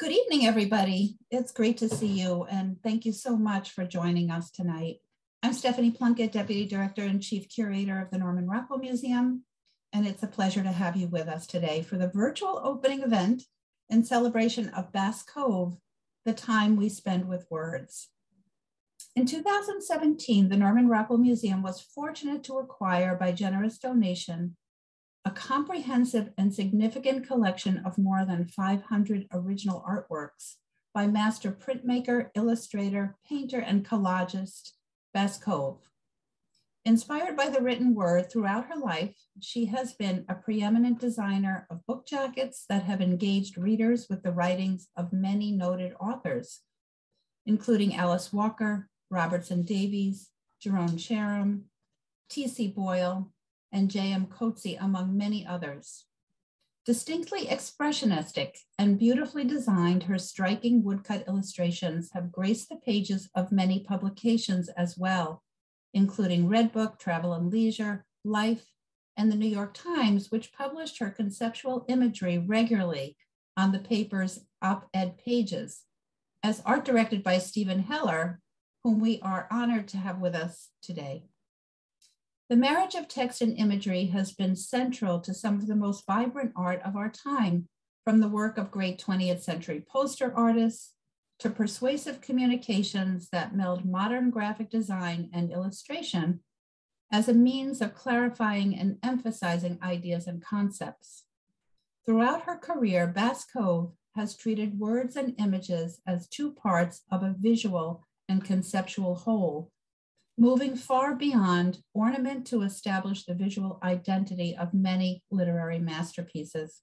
Good evening, everybody. It's great to see you, and thank you so much for joining us tonight. I'm Stephanie Plunkett, Deputy Director and Chief Curator of the Norman Rockwell Museum, and it's a pleasure to have you with us today for the virtual opening event in celebration of Bascove, the time we spend with words. In 2017, the Norman Rockwell Museum was fortunate to acquire, by generous donation, a comprehensive and significant collection of more than 500 original artworks by master printmaker, illustrator, painter, and collagist Bascove. Inspired by the written word throughout her life, she has been a preeminent designer of book jackets that have engaged readers with the writings of many noted authors, including Alice Walker, Robertson Davies, Jerome Charyn, T.C. Boyle, and J.M. Coetzee, among many others. Distinctly expressionistic and beautifully designed, her striking woodcut illustrations have graced the pages of many publications as well, including Redbook, Travel and Leisure, Life, and the New York Times, which published her conceptual imagery regularly on the paper's op-ed pages. As art directed by Stephen Heller, whom we are honored to have with us today. The marriage of text and imagery has been central to some of the most vibrant art of our time, from the work of great 20th century poster artists to persuasive communications that meld modern graphic design and illustration as a means of clarifying and emphasizing ideas and concepts. Throughout her career, Bascove has treated words and images as two parts of a visual and conceptual whole, moving far beyond ornament to establish the visual identity of many literary masterpieces.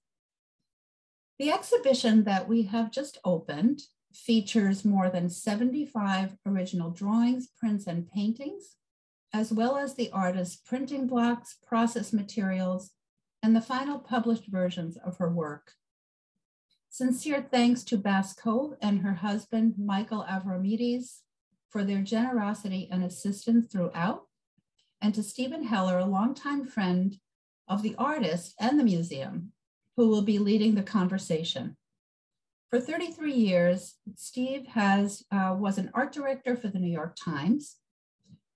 The exhibition that we have just opened features more than 75 original drawings, prints, and paintings, as well as the artist's printing blocks, process materials, and the final published versions of her work. Sincere thanks to Bascove and her husband, Michael Avromides, for their generosity and assistance throughout, and to Stephen Heller, a longtime friend of the artist and the museum, who will be leading the conversation. For 33 years, Steve was an art director for the New York Times.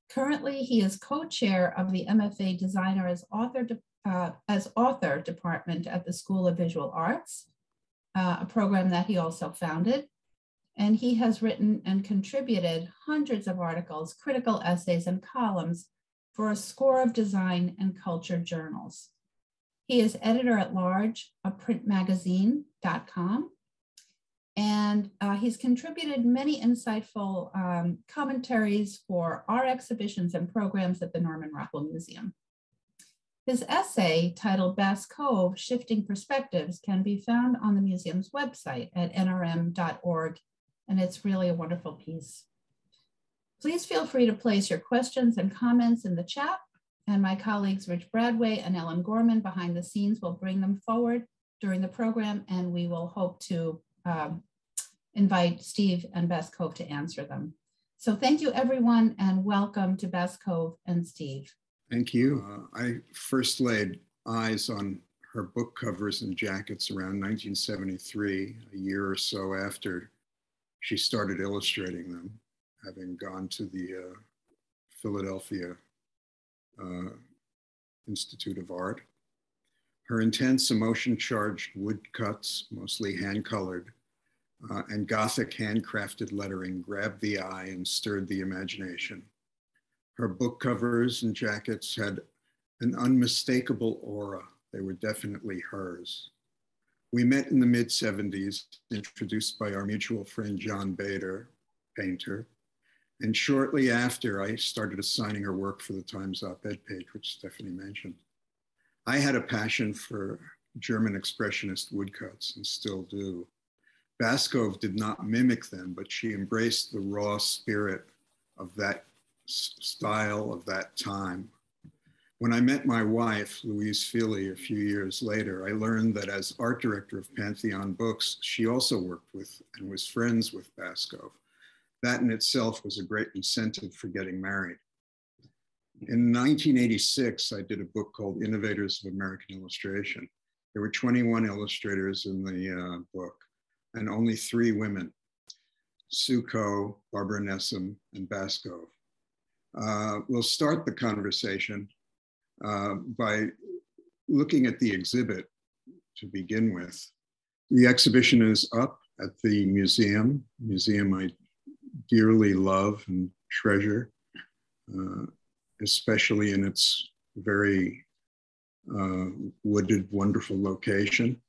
Currently, he is co-chair of the MFA Designer as Author Department at the School of Visual Arts, a program that he also founded. And he has written and contributed hundreds of articles, critical essays, and columns for a score of design and culture journals. He is editor-at-large of printmagazine.com, and he's contributed many insightful commentaries for our exhibitions and programs at the Norman Rockwell Museum. His essay, titled Bascove, Shifting Perspectives, can be found on the museum's website at nrm.org. And it's really a wonderful piece. Please feel free to place your questions and comments in the chat, and my colleagues Rich Bradway and Ellen Gorman behind the scenes will bring them forward during the program, and we will hope to invite Steve and Bascove to answer them. So thank you everyone, and welcome to Bascove and Steve. Thank you. I first laid eyes on her book covers and jackets around 1973, a year or so after she started illustrating them, having gone to the Philadelphia Institute of Art. Her intense, emotion-charged woodcuts, mostly hand-colored, and Gothic handcrafted lettering grabbed the eye and stirred the imagination. Her book covers and jackets had an unmistakable aura. They were definitely hers. We met in the mid-70s, introduced by our mutual friend, John Bader, painter. And shortly after, I started assigning her work for the Times op-ed page, which Stephanie mentioned. I had a passion for German expressionist woodcuts and still do. Bascove did not mimic them, but she embraced the raw spirit of that style of that time. When I met my wife, Louise Feeley, a few years later, I learned that as art director of Pantheon Books, she also worked with and was friends with Bascove. That in itself was a great incentive for getting married. In 1986, I did a book called Innovators of American Illustration. There were 21 illustrators in the book. and only three women: Sue Coe, Barbara Nessim, and Bascove. We'll start the conversation by looking at the exhibit to begin with. The exhibition is up at the museum, I dearly love and treasure, especially in its very wooded, wonderful location.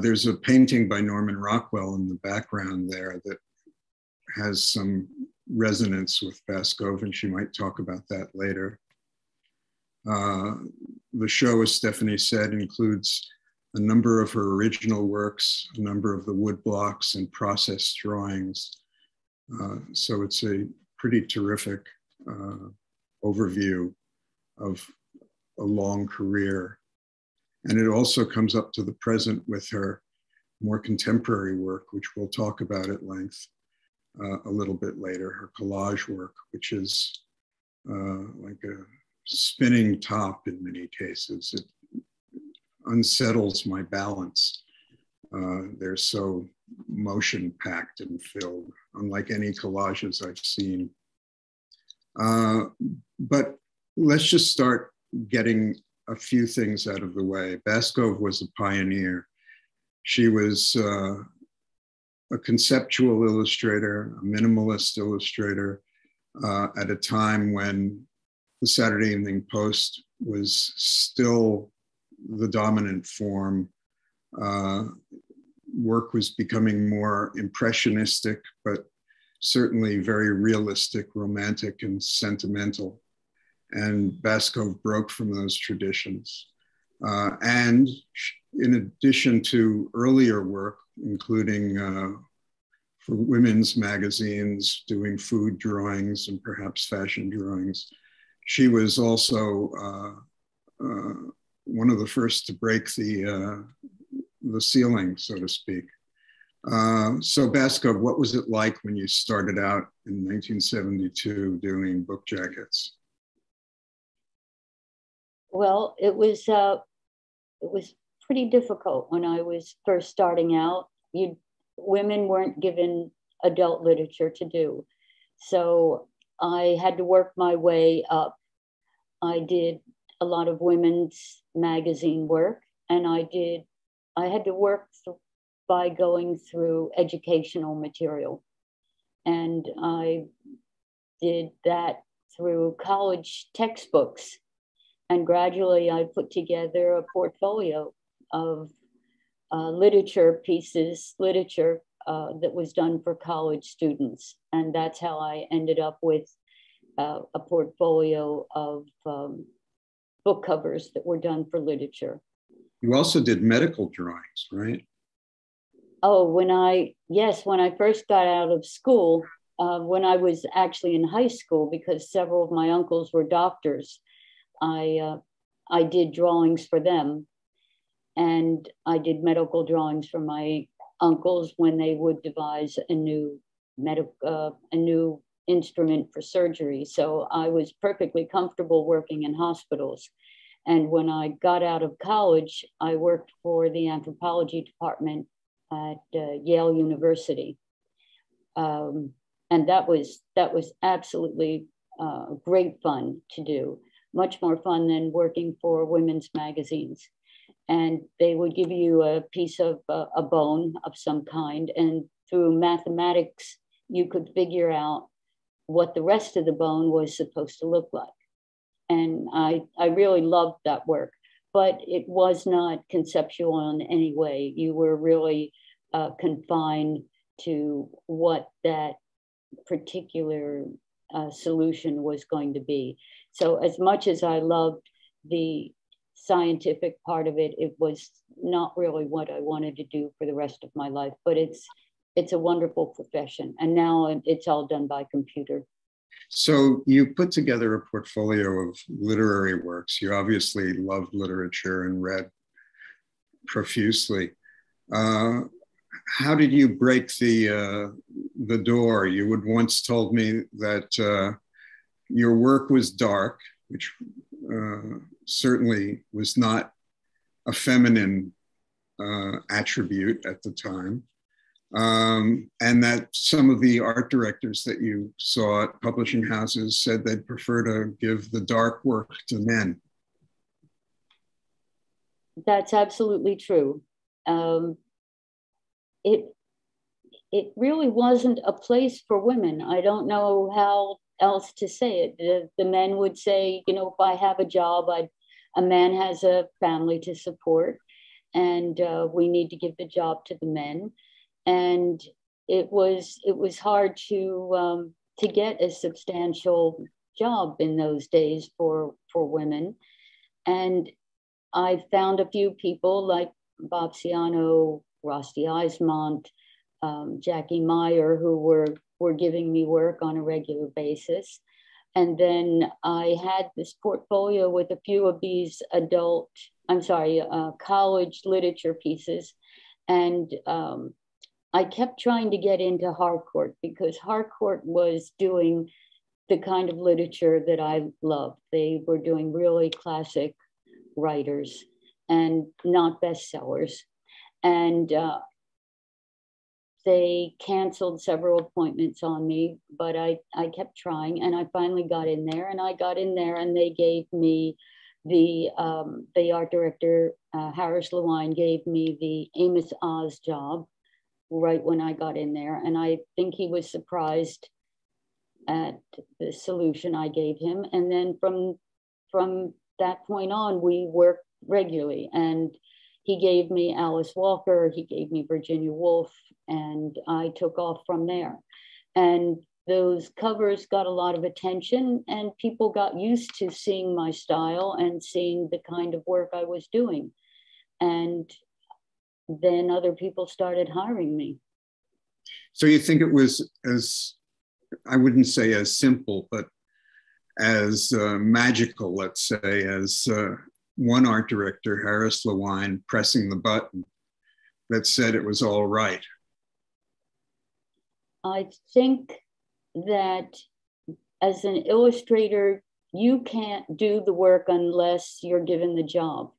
There's a painting by Norman Rockwell in the background there that has some resonance with Bascove, and she might talk about that later. The show, as Stephanie said, includes a number of her original works, a number of the wood blocks and process drawings. So it's a pretty terrific overview of a long career. And it also comes up to the present with her more contemporary work, which we'll talk about at length a little bit later, her collage work, which is like a spinning top in many cases. It unsettles my balance. They're so motion-packed and filled, unlike any collages I've seen. But let's just start getting a few things out of the way. Bascove was a pioneer. She was a conceptual illustrator, a minimalist illustrator, at a time when the Saturday Evening Post was still the dominant form. Work was becoming more impressionistic, but certainly very realistic, romantic, and sentimental. And Bascove broke from those traditions. And in addition to earlier work, including for women's magazines, doing food drawings and perhaps fashion drawings, she was also one of the first to break the ceiling, so to speak. So Bascove, what was it like when you started out in 1972 doing book jackets? Well, it was pretty difficult when I was first starting out. Women weren't given adult literature to do. So I had to work my way up. I did a lot of women's magazine work, and I had to work by going through educational material. And I did that through college textbooks. And gradually I put together a portfolio of literature pieces, that was done for college students. And that's how I ended up with a portfolio of book covers that were done for literature. You also did medical drawings, right? Oh, when I first got out of school, when I was actually in high school, because several of my uncles were doctors, I did drawings for them, and I did medical drawings for my uncles when they would devise a new new instrument for surgery. So I was perfectly comfortable working in hospitals. And when I got out of college, I worked for the anthropology department at Yale University. And that was absolutely great fun to do, much more fun than working for women's magazines. And they would give you a piece of a bone of some kind, and through mathematics, you could figure out what the rest of the bone was supposed to look like. And I really loved that work, but it was not conceptual in any way. You were really confined to what that particular solution was going to be. So as much as I loved the scientific part of it, it was not really what I wanted to do for the rest of my life, but it's a wonderful profession. And now it's all done by computer. So you put together a portfolio of literary works. You obviously loved literature and read profusely. How did you break the door? You had once told me that your work was dark, which certainly was not a feminine attribute at the time. and that some of the art directors that you saw at publishing houses said they'd prefer to give the dark work to men. That's absolutely true. It really wasn't a place for women. I don't know how else to say it. The men would say, you know, if I have a job, a man has a family to support, and we need to give the job to the men. And it was hard to get a substantial job in those days for women. And I found a few people like Bob Siano, Rusty Eismont, Jackie Meyer, who were giving me work on a regular basis. And then I had this portfolio with a few of these college literature pieces. And I kept trying to get into Harcourt because Harcourt was doing the kind of literature that I loved. They were doing really classic writers and not bestsellers. And they canceled several appointments on me, but I kept trying, and I finally got in there, and they gave me the art director, Harris Lewine, gave me the Amos Oz job right when I got in there. And I think he was surprised at the solution I gave him. And then from that point on, we worked regularly, and he gave me Alice Walker, he gave me Virginia Woolf, and I took off from there. And those covers got a lot of attention, and people got used to seeing my style and seeing the kind of work I was doing. And then other people started hiring me. So you think it was as, I wouldn't say as simple, but as magical, let's say, as one art director, Harris Lewine, pressing the button that said it was all right? I think that as an illustrator, you can't do the work unless you're given the job.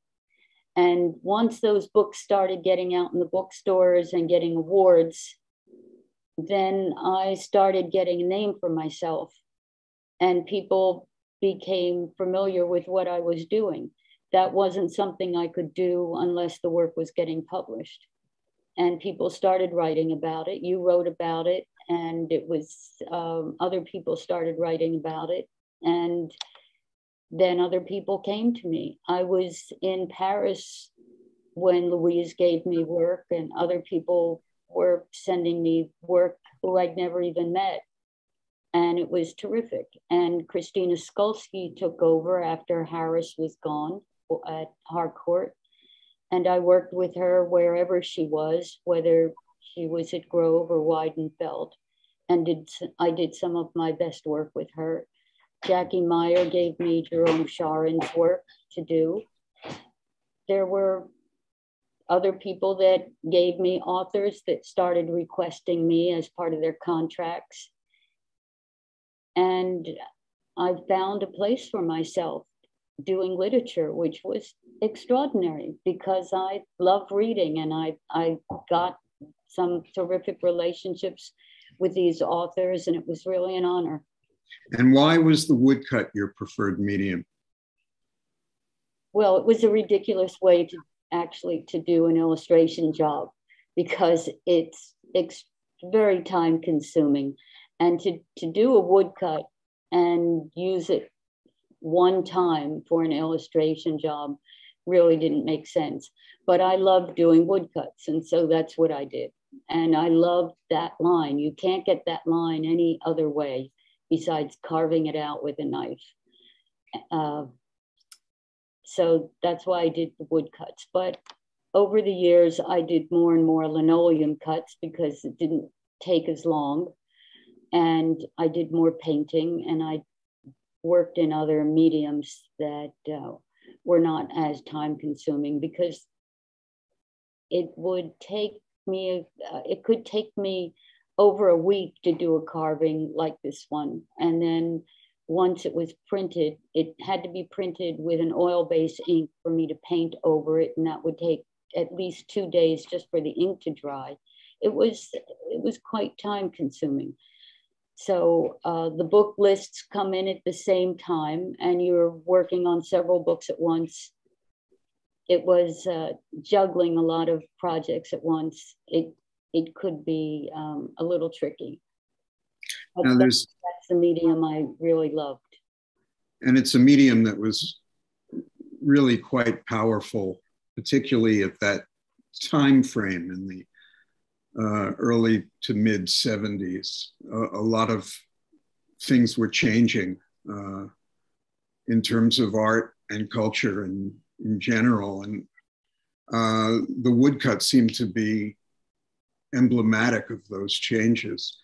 And once those books started getting out in the bookstores and getting awards, then I started getting a name for myself, and people became familiar with what I was doing. That wasn't something I could do unless the work was getting published. And people started writing about it. You wrote about it, and it was, other people started writing about it. And then other people came to me. I was in Paris when Louise gave me work, and other people were sending me work who I'd never even met. And it was terrific. And Christina Skulski took over after Harris was gone at Harcourt. And I worked with her wherever she was, whether she was at Grove or Weidenfeld. And I did some of my best work with her. Jackie Meyer gave me Jerome Charyn's work to do. There were other people that gave me authors that started requesting me as part of their contracts. And I found a place for myself doing literature, which was extraordinary because I love reading, and I got some terrific relationships with these authors, and it was really an honor. And why was the woodcut your preferred medium? Well, it was a ridiculous way to actually do an illustration job because it's very time consuming. And to do a woodcut and use it one time for an illustration job really didn't make sense. But I loved doing woodcuts, and so that's what I did. And I loved that line. You can't get that line any other way besides carving it out with a knife. So that's why I did the woodcuts. But over the years, I did more and more linoleum cuts because it didn't take as long. And I did more painting, and I worked in other mediums that were not as time consuming because it could take me over a week to do a carving like this one. And then once it was printed, it had to be printed with an oil-based ink for me to paint over it. And that would take at least 2 days just for the ink to dry. it was quite time consuming. So the book lists come in at the same time and you're working on several books at once. It was juggling a lot of projects at once. It could be a little tricky. Now that's the medium I really loved. And it's a medium that was really quite powerful, particularly at that time frame in the early to mid 70s. A lot of things were changing in terms of art and culture and in general. And the woodcut seemed to be emblematic of those changes.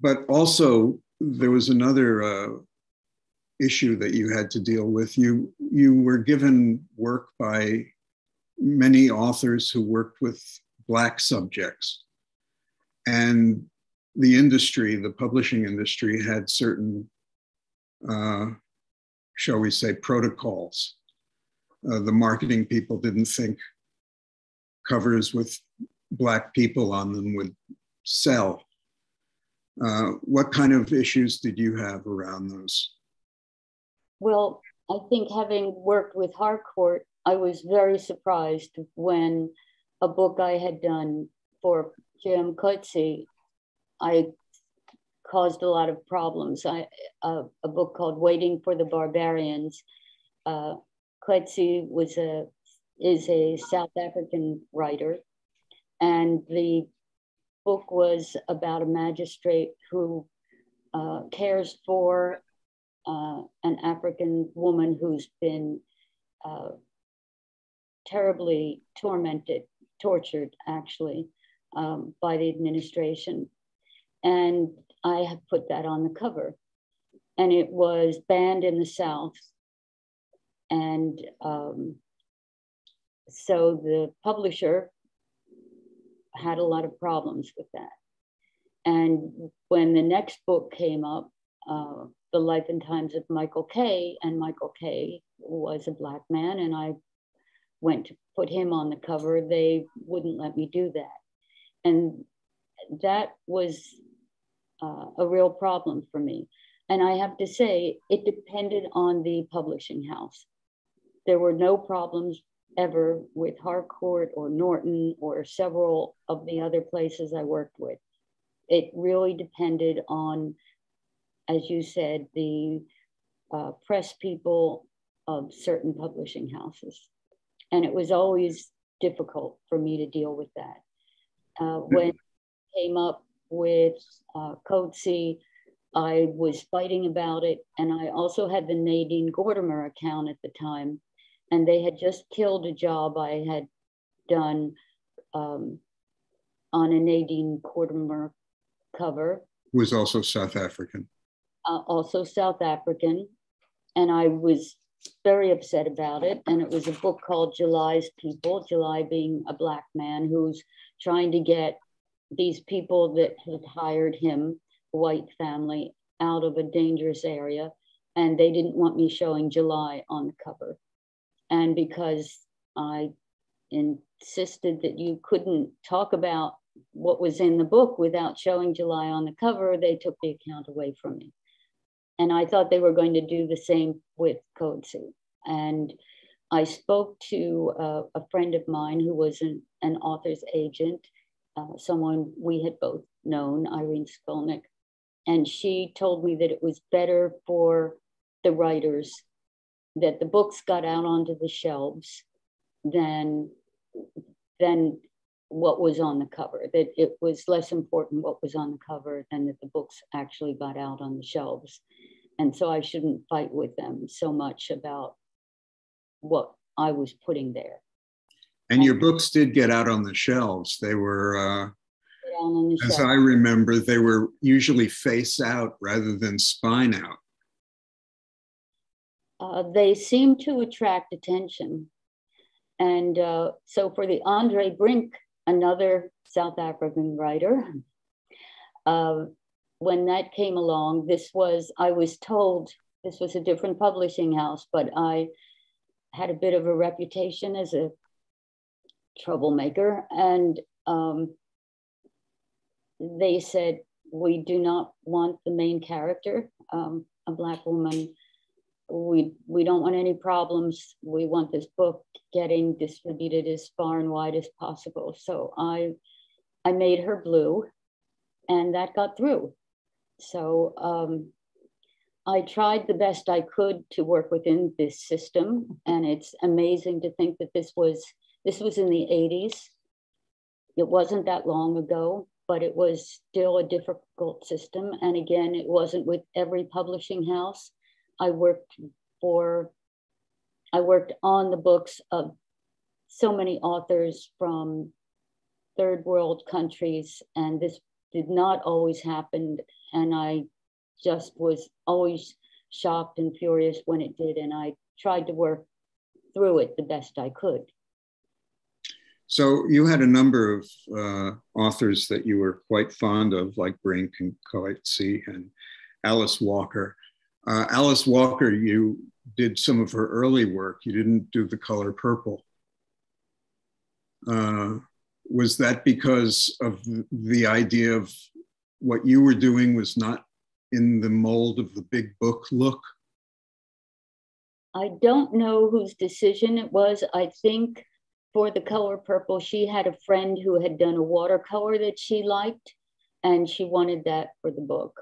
But also there was another issue that you had to deal with. You were given work by many authors who worked with Black subjects. And the industry, the publishing industry, had certain, shall we say, protocols. The marketing people didn't think covers with Black people on them would sell. What kind of issues did you have around those? Well, I think having worked with Harcourt, I was very surprised when a book I had done for J.M. Coetzee, I caused a lot of problems. A book called Waiting for the Barbarians. Coetzee is a South African writer, and the book was about a magistrate who cares for an African woman who's been terribly tortured actually, by the administration. And I have put that on the cover. And it was banned in the South. And so the publisher had a lot of problems with that. And when the next book came up, The Life and Times of Michael Kay, and Michael Kay was a Black man, and I went to put him on the cover, they wouldn't let me do that. And that was a real problem for me. And I have to say, it depended on the publishing house. There were no problems ever with Harcourt or Norton or several of the other places I worked with. It really depended on, as you said, the press people of certain publishing houses. And it was always difficult for me to deal with that. When I came up with Coetzee, I was fighting about it. And I also had the Nadine Gordimer account at the time. And they had just killed a job I had done on a Nadine Gordimer cover. Who was also South African. And I was very upset about it. And it was a book called July's People, July being a Black man who's trying to get these people that had hired him, white family, out of a dangerous area. And they didn't want me showing July on the cover. And because I insisted that you couldn't talk about what was in the book without showing July on the cover, they took the account away from me. And I thought they were going to do the same with Coetzee. And I spoke to a friend of mine who was an author's agent, someone we had both known, Irene Skolnick. And she told me that it was better for the writers that the books got out onto the shelves than what was on the cover, that it was less important what was on the cover than that the books actually got out on the shelves. And so I shouldn't fight with them so much about what I was putting there. And your books did get out on the shelves. They were, as I remember, they were usually face out rather than spine out. They seemed to attract attention. And so for the Andre Brink, another South African writer, when that came along, I was told this was a different publishing house, but I had a bit of a reputation as a troublemaker. And they said, we do not want the main character, a Black woman. We don't want any problems. We want this book getting distributed as far and wide as possible. So I made her blue, and that got through. So I tried the best I could to work within this system. And it's amazing to think that this was in the 80s. It wasn't that long ago, but it was still a difficult system. And again, it wasn't with every publishing house. I worked on the books of so many authors from third world countries, and this did not always happen. And I just was always shocked and furious when it did. And I tried to work through it the best I could. So you had a number of authors that you were quite fond of, like J.M. Coetzee and Alice Walker. Alice Walker, you did some of her early work. You didn't do The Color Purple. Was that because of the idea of what you were doing was not in the mold of the big book look? I don't know whose decision it was. I think for The Color Purple, she had a friend who had done a watercolor that she liked, and she wanted that for the book.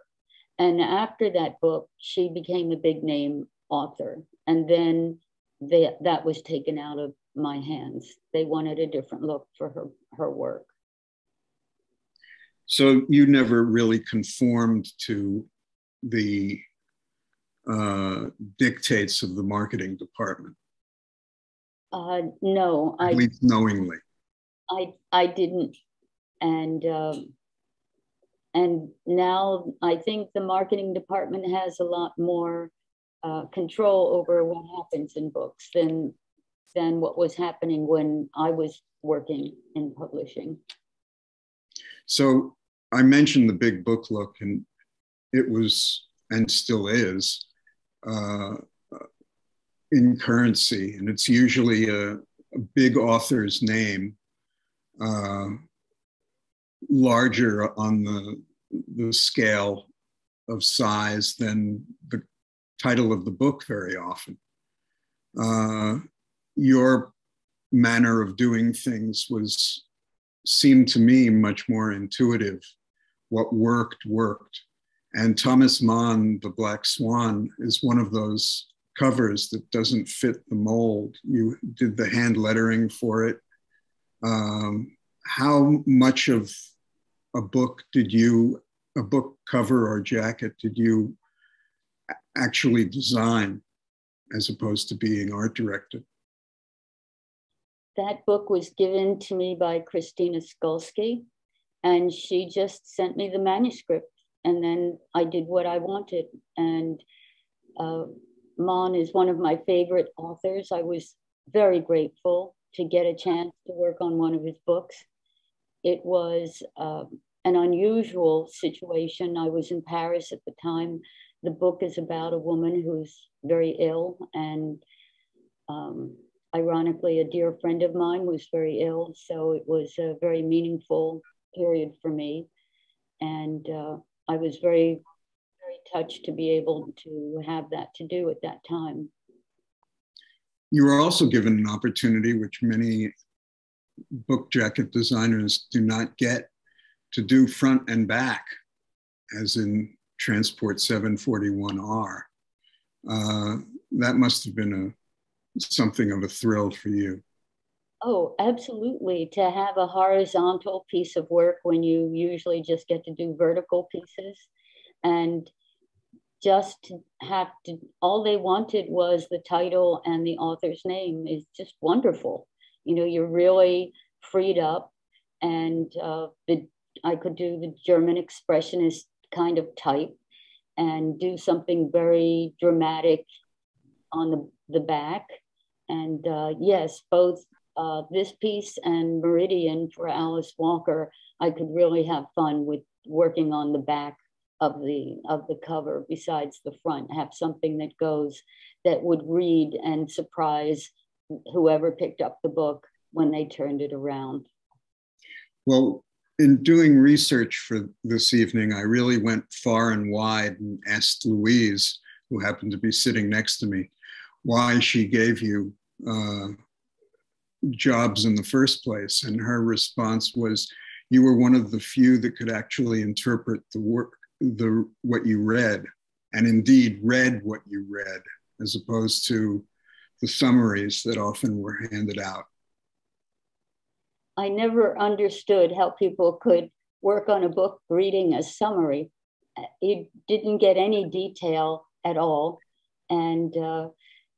And after that book, she became a big name author. And then that was taken out of my hands. They wanted a different look for her work. So you never really conformed to the dictates of the marketing department? No. At least knowingly. I didn't. And now I think the marketing department has a lot more control over what happens in books than what was happening when I was working in publishing. So I mentioned the big book look, and it was, and still is, in currency. And it's usually a big author's name, larger on the scale of size than the title of the book very often. Your manner of doing things seemed to me much more intuitive. What worked, worked. And Thomas Mann, The Black Swan, is one of those covers that doesn't fit the mold. You did the hand lettering for it. How much of a book cover or jacket did you actually design as opposed to being art directed? That book was given to me by Christina Skulski, and she just sent me the manuscript, and then I did what I wanted. And Mann is one of my favorite authors. I was very grateful to get a chance to work on one of his books. It was an unusual situation. I was in Paris at the time. The book is about a woman who's very ill, and ironically, a dear friend of mine was very ill. So it was a very meaningful period for me. And I was very, very touched to be able to have that to do at that time. You were also given an opportunity, which many book jacket designers do not get, to do front and back, as in Transport 741R. That must have been something of a thrill for you. Oh, absolutely. To have a horizontal piece of work when you usually just get to do vertical pieces, and just have to, all they wanted was the title and the author's name, is just wonderful. You know, you're really freed up, and I could do the German expressionist kind of type and do something very dramatic on the back. And yes, both this piece and Meridian for Alice Walker, I could really have fun with working on the back of the cover besides the front, have something that goes, that would read and surprise whoever picked up the book when they turned it around. Well, In doing research for this evening, I really went far and wide and asked Louise, who happened to be sitting next to me, why she gave you jobs in the first place. And her response was, you were one of the few that could actually interpret the work, what you read, and indeed read what you read, as opposed to the summaries that often were handed out. I never understood how people could work on a book reading a summary. You didn't get any detail at all, and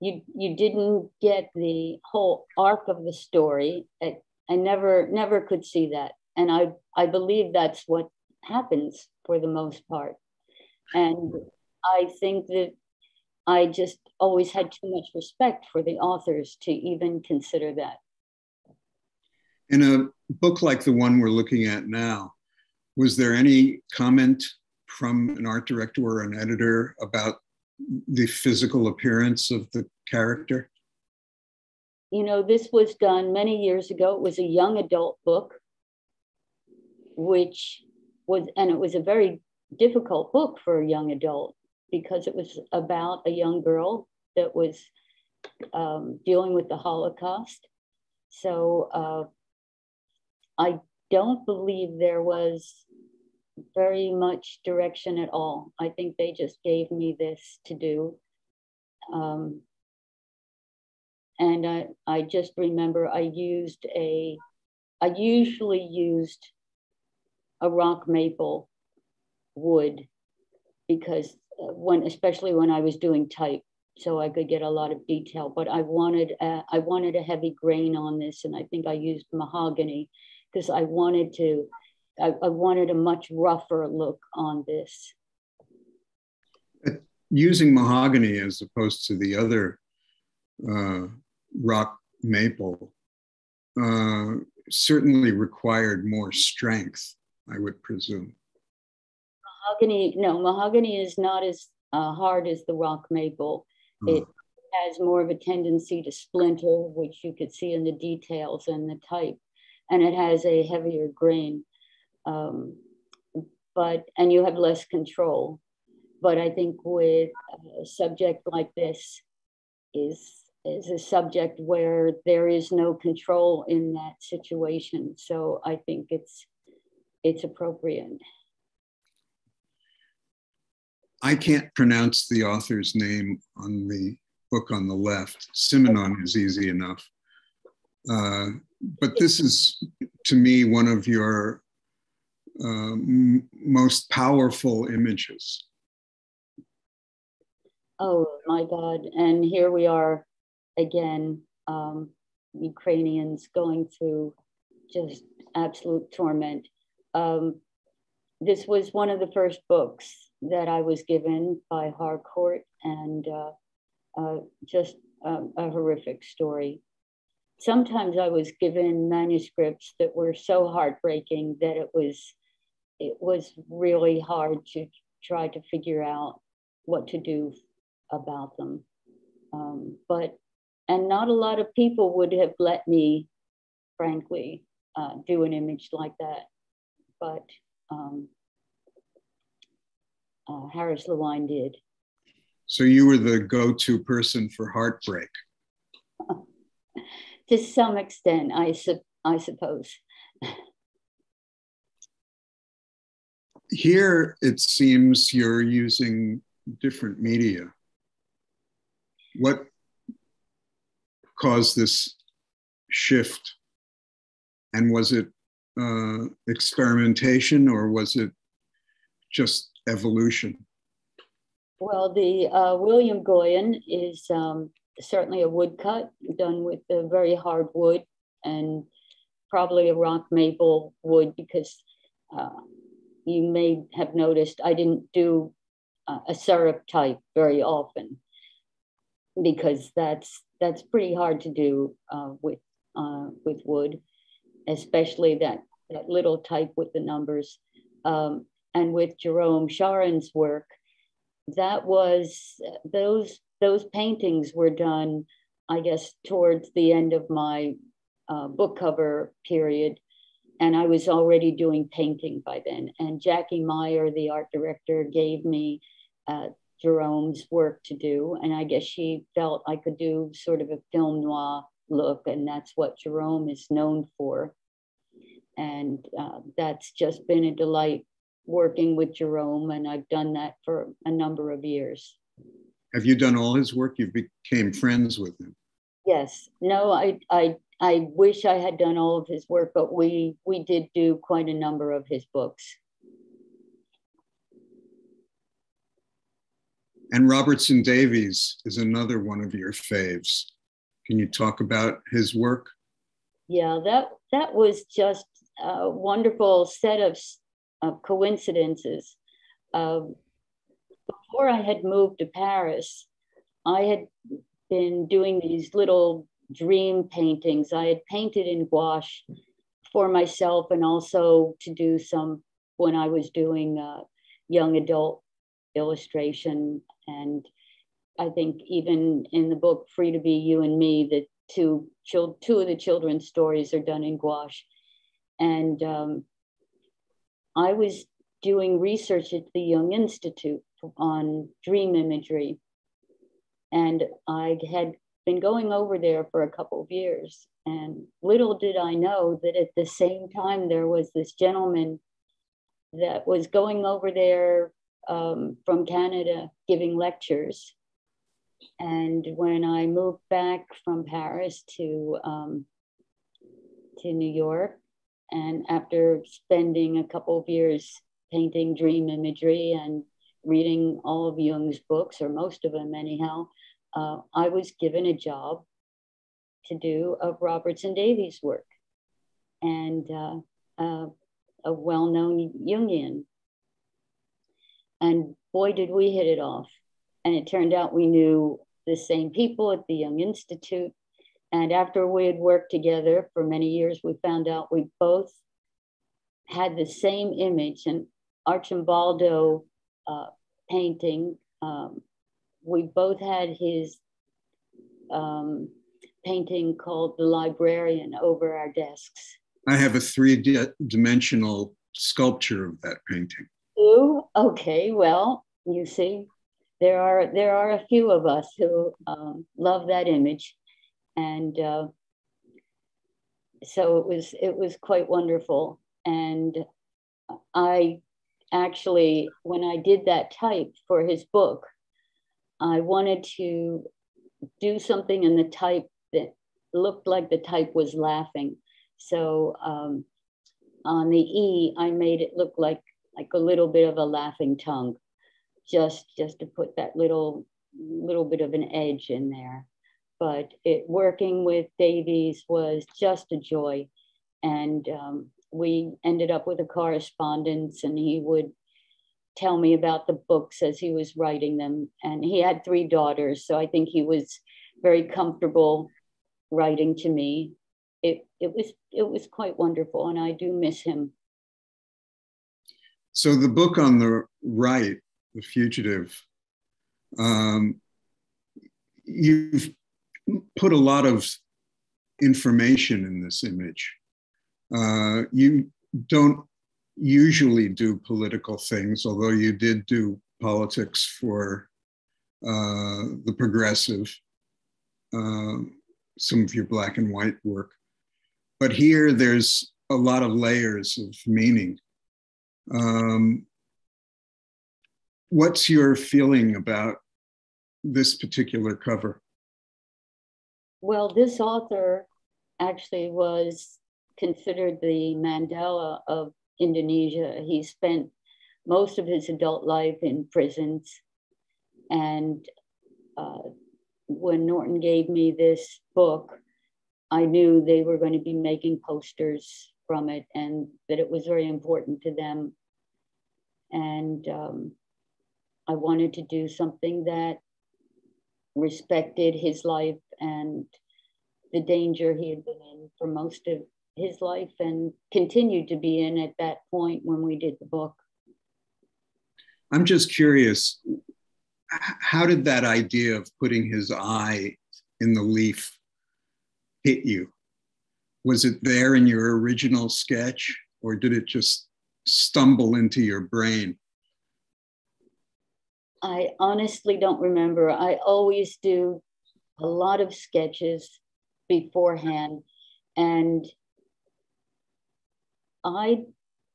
you didn't get the whole arc of the story. I never could see that, and I believe that's what happens for the most part. And I think that I just always had too much respect for the authors to even consider that. In a book like the one we're looking at now, was there any comment from an art director or an editor about the physical appearance of the character? You know, this was done many years ago. It was a young adult book, which was, and it was a very difficult book for a young adult because it was about a young girl that was dealing with the Holocaust. So, I don't believe there was very much direction at all. I think they just gave me this to do. And I just remember I usually used a rock maple wood because especially when I was doing type, so I could get a lot of detail, but I wanted a heavy grain on this, and I think I used mahogany because I wanted a much rougher look on this. Using mahogany as opposed to the other rock maple certainly required more strength, I would presume. Mahogany, no, mahogany is not as hard as the rock maple. It has more of a tendency to splinter, which you could see in the details and the type, and it has a heavier grain. And you have less control. But I think with a subject like this is a subject where there is no control in that situation. So I think it's appropriate. I can't pronounce the author's name on the book on the left. Simonon is easy enough. But this is, to me, one of your most powerful images. Oh, my God. And here we are again, Ukrainians going through just absolute torment. This was one of the first books that I was given by Harcourt, and just a horrific story. Sometimes I was given manuscripts that were so heartbreaking that it was really hard to try to figure out what to do about them. And not a lot of people would have let me, frankly, do an image like that. But Harris Lewine did. So you were the go-to person for heartbreak. To some extent, I suppose. Here, it seems you're using different media. What caused this shift? And was it experimentation, or was it just evolution? Well, the William Goyen is certainly a woodcut done with a very hard wood and probably a rock maple wood, because you may have noticed I didn't do a syrup type very often, because that's pretty hard to do with wood, especially that little type with the numbers. And with Jerome Charyn's work, those paintings were done, I guess, towards the end of my book cover period. And I was already doing painting by then. And Jackie Meyer, the art director, gave me Jerome's work to do. And I guess she felt I could do sort of a film noir look. And that's what Jerome is known for. And that's just been a delight working with Jerome. And I've done that for a number of years. Have you done all his work? You became friends with him? Yes. No, I wish I had done all of his work, but we did do quite a number of his books. And Robertson Davies is another one of your faves. Can you talk about his work? Yeah, that was just a wonderful set of coincidences. Before I had moved to Paris, I had been doing these little dream paintings. I had painted in gouache for myself and also to do some when I was doing young adult illustration. And I think even in the book, Free to Be You and Me, the two of the children's stories are done in gouache. And I was doing research at the Jung Institute on dream imagery. And I had been going over there for a couple of years. And little did I know that at the same time, there was this gentleman that was going over there from Canada giving lectures. And when I moved back from Paris to New York, and after spending a couple of years painting dream imagery and reading all of Jung's books, or most of them anyhow, I was given a job to do of Robertson Davies' work, and a well-known Jungian. And boy, did we hit it off. And it turned out we knew the same people at the Jung Institute. And after we had worked together for many years, we found out we both had the same image, an Archimbaldo painting. We both had his painting called The Librarian over our desks. I have a three-dimensional sculpture of that painting. Ooh, okay, well, you see, there are a few of us who love that image. And so it was quite wonderful. And I actually, when I did that type for his book, I wanted to do something in the type that looked like the type was laughing. So on the E, I made it look like a little bit of a laughing tongue, just to put that little bit of an edge in there. But working with Davies was just a joy. And we ended up with a correspondence, and he would tell me about the books as he was writing them. And he had three daughters, so I think he was very comfortable writing to me. It was quite wonderful, and I do miss him. So the book on the right, The Fugitive, you've put a lot of information in this image. You don't usually do political things, although you did do politics for the progressive, some of your black and white work. But here there's a lot of layers of meaning. What's your feeling about this particular cover? Well, this author actually was considered the Mandela of Indonesia. He spent most of his adult life in prisons. And when Norton gave me this book, I knew they were going to be making posters from it and that it was very important to them. And I wanted to do something that respected his life and the danger he had been in for most of his life and continued to be in at that point when we did the book. I'm just curious, how did that idea of putting his eye in the leaf hit you? was it there in your original sketch, or did it just stumble into your brain? I honestly don't remember. I always do a lot of sketches beforehand, and I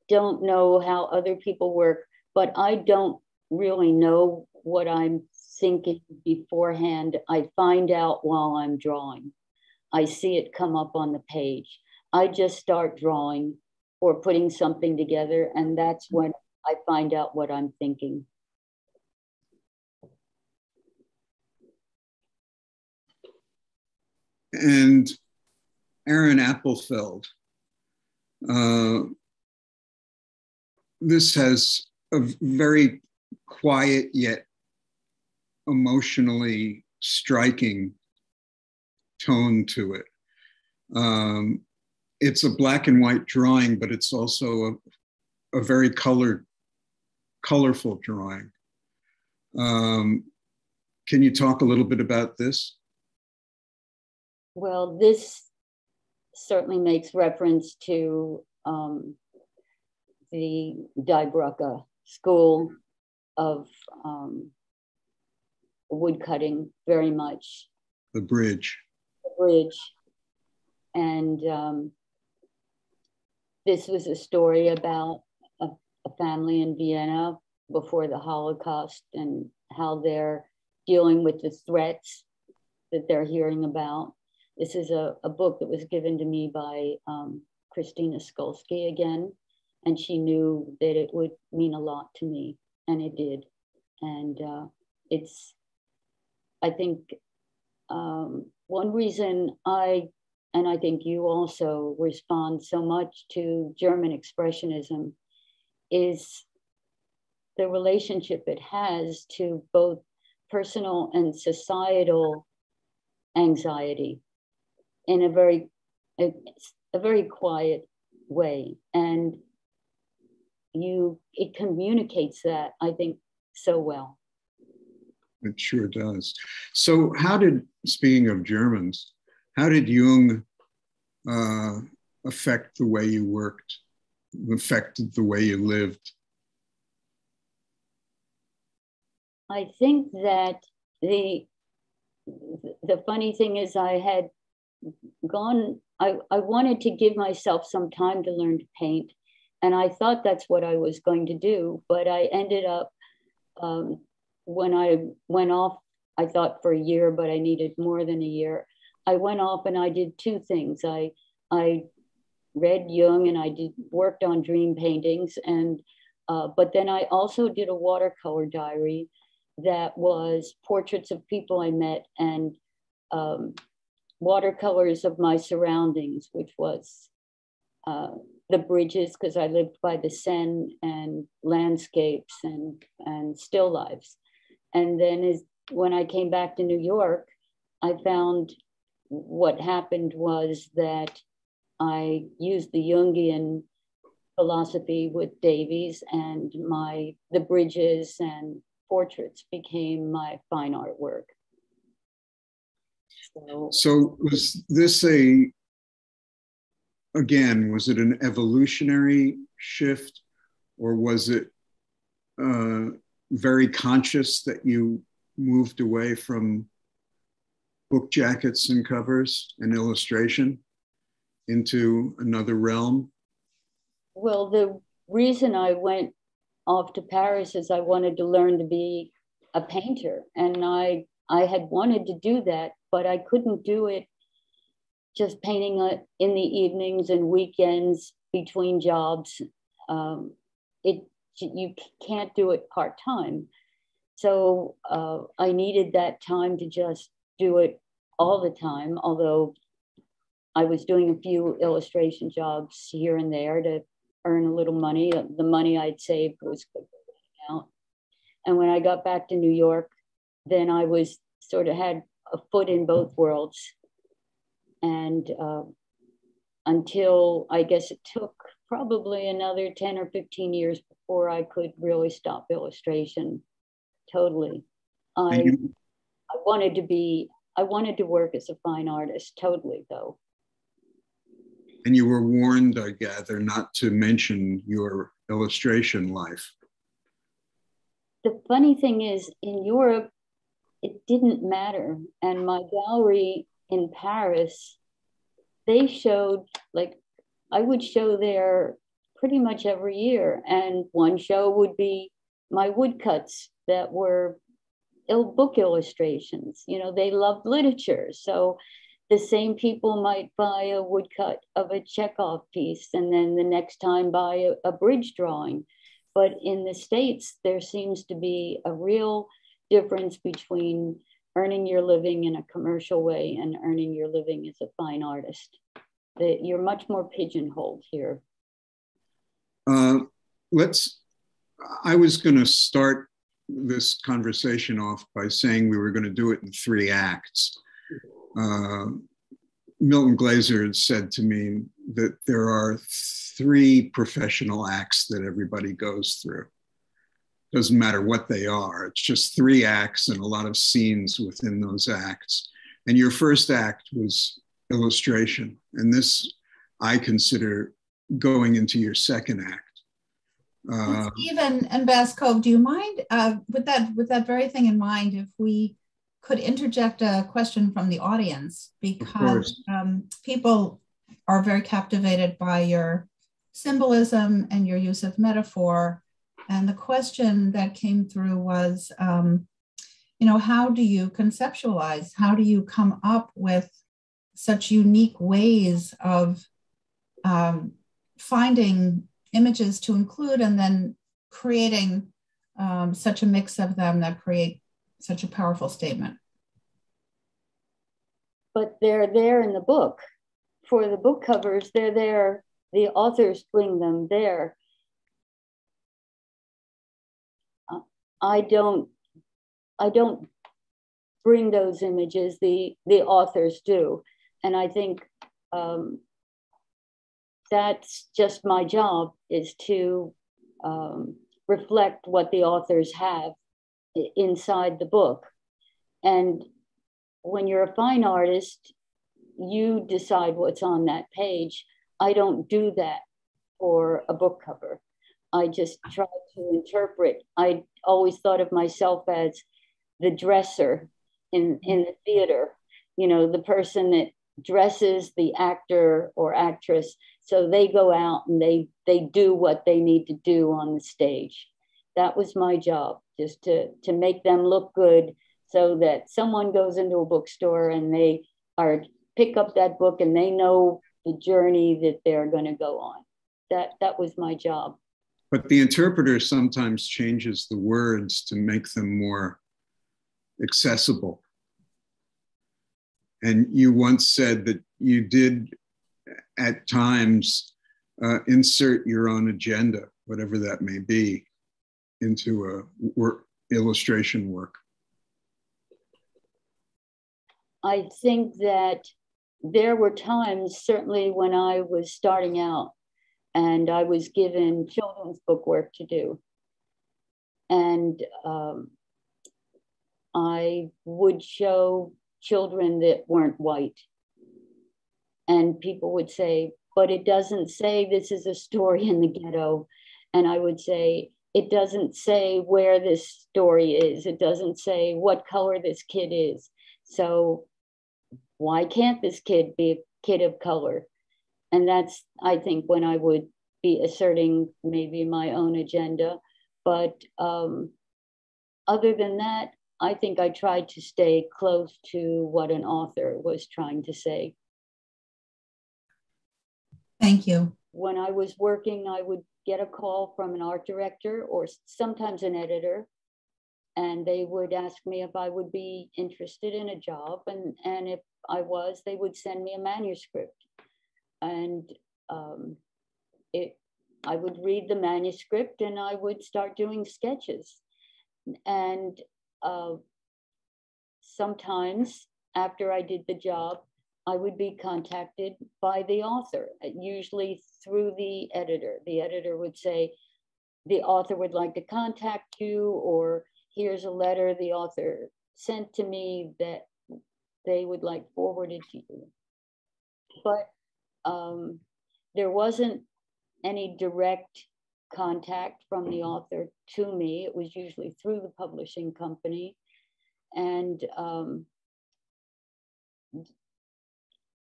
don't know how other people work, but I don't really know what I'm thinking beforehand. I find out while I'm drawing. I see it come up on the page. I just start drawing or putting something together, and that's when I find out what I'm thinking. And Aaron Appelfeld, this has a very quiet yet emotionally striking tone to it. It's a black and white drawing, but it's also a very colorful drawing. Can you talk a little bit about this? Well, this certainly makes reference to the Die Brucke school of woodcutting very much. The bridge. The bridge. And this was a story about a family in Vienna before the Holocaust and how they're dealing with the threats that they're hearing about. This is a book that was given to me by Christina Skulski again, and she knew that it would mean a lot to me, and it did. And it's, I think, one reason I think you also respond so much to German Expressionism is the relationship it has to both personal and societal anxiety in a very quiet way. And it communicates that, I think, so well. It sure does. So how did, speaking of Germans, how did Jung affect the way you worked, affected the way you lived? I think that the funny thing is I had gone, I wanted to give myself some time to learn to paint. And I thought that's what I was going to do, but I ended up, when I went off, I thought for a year, but I needed more than a year. I went off and I did two things. I read Jung and I worked on dream paintings, and but then I also did a watercolor diary that was portraits of people I met and watercolors of my surroundings, which was the bridges, because I lived by the Seine, and landscapes and still lives. And then when I came back to New York, I found what happened was that I used the Jungian philosophy with Davies, and the bridges and portraits became my fine artwork. So was this again, was it an evolutionary shift, or was it very conscious that you moved away from book jackets and covers and illustration into another realm? Well, the reason I went off to Paris is I wanted to learn to be a painter, and I had wanted to do that, but I couldn't do it just painting in the evenings and weekends between jobs. You can't do it part-time. So I needed that time to just do it all the time, although I was doing a few illustration jobs here and there to earn a little money. The money I'd saved was quickly running out. And when I got back to New York, then I was sort of had a foot in both worlds. And until, I guess it took probably another 10 or 15 years before I could really stop illustration totally. I wanted to work as a fine artist totally, though. And you were warned, I gather, not to mention your illustration life. The funny thing is, in Europe, it didn't matter. And my gallery in Paris, they showed, like, I would show there pretty much every year. And one show would be my woodcuts that were book illustrations. You know, they loved literature. So the same people might buy a woodcut of a Chekhov piece and then the next time buy a bridge drawing. But in the States, there seems to be a real difference between earning your living in a commercial way and earning your living as a fine artist. That you're much more pigeonholed here. I was going to start this conversation off by saying we were going to do it in three acts. Milton Glaser said to me that there are three professional acts that everybody goes through. Doesn't matter what they are. It's just three acts and a lot of scenes within those acts. And your first act was illustration. And this, I consider going into your second act. Stephen and Bascove, do you mind, with that very thing in mind, if we could interject a question from the audience, because people are very captivated by your symbolism and your use of metaphor. And the question that came through was, you know, how do you conceptualize? How do you come up with such unique ways of finding images to include and then creating such a mix of them that create such a powerful statement? But they're there in the book. For the book covers, they're there. The authors bring them there. I don't bring those images, the authors do. And I think that's just my job, is to reflect what the authors have inside the book. And when you're a fine artist, you decide what's on that page. I don't do that for a book cover. I just try to interpret. I always thought of myself as the dresser in the theater, you know, the person that dresses the actor or actress. So they go out and they do what they need to do on the stage. That was my job, just to make them look good so that someone goes into a bookstore and they pick up that book and they know the journey that they're going to go on. That was my job. But the interpreter sometimes changes the words to make them more accessible. And you once said that you did at times insert your own agenda, whatever that may be, into illustration work. I think that there were times, certainly when I was starting out, and I was given children's book work to do. And I would show children that weren't white. And people would say, but it doesn't say this is a story in the ghetto. And I would say, it doesn't say where this story is. It doesn't say what color this kid is. So why can't this kid be a kid of color? And that's, I think, when I would be asserting maybe my own agenda. But other than that, I think I tried to stay close to what an author was trying to say. Thank you. When I was working, I would get a call from an art director or sometimes an editor, and they would ask me if I would be interested in a job. And if I was, they would send me a manuscript. And I would read the manuscript and I would start doing sketches. And sometimes after I did the job, I would be contacted by the author, usually through the editor. The editor would say, the author would like to contact you, or here's a letter the author sent to me that they would like forwarded to you. But there wasn't any direct contact from the author to me. It was usually through the publishing company. And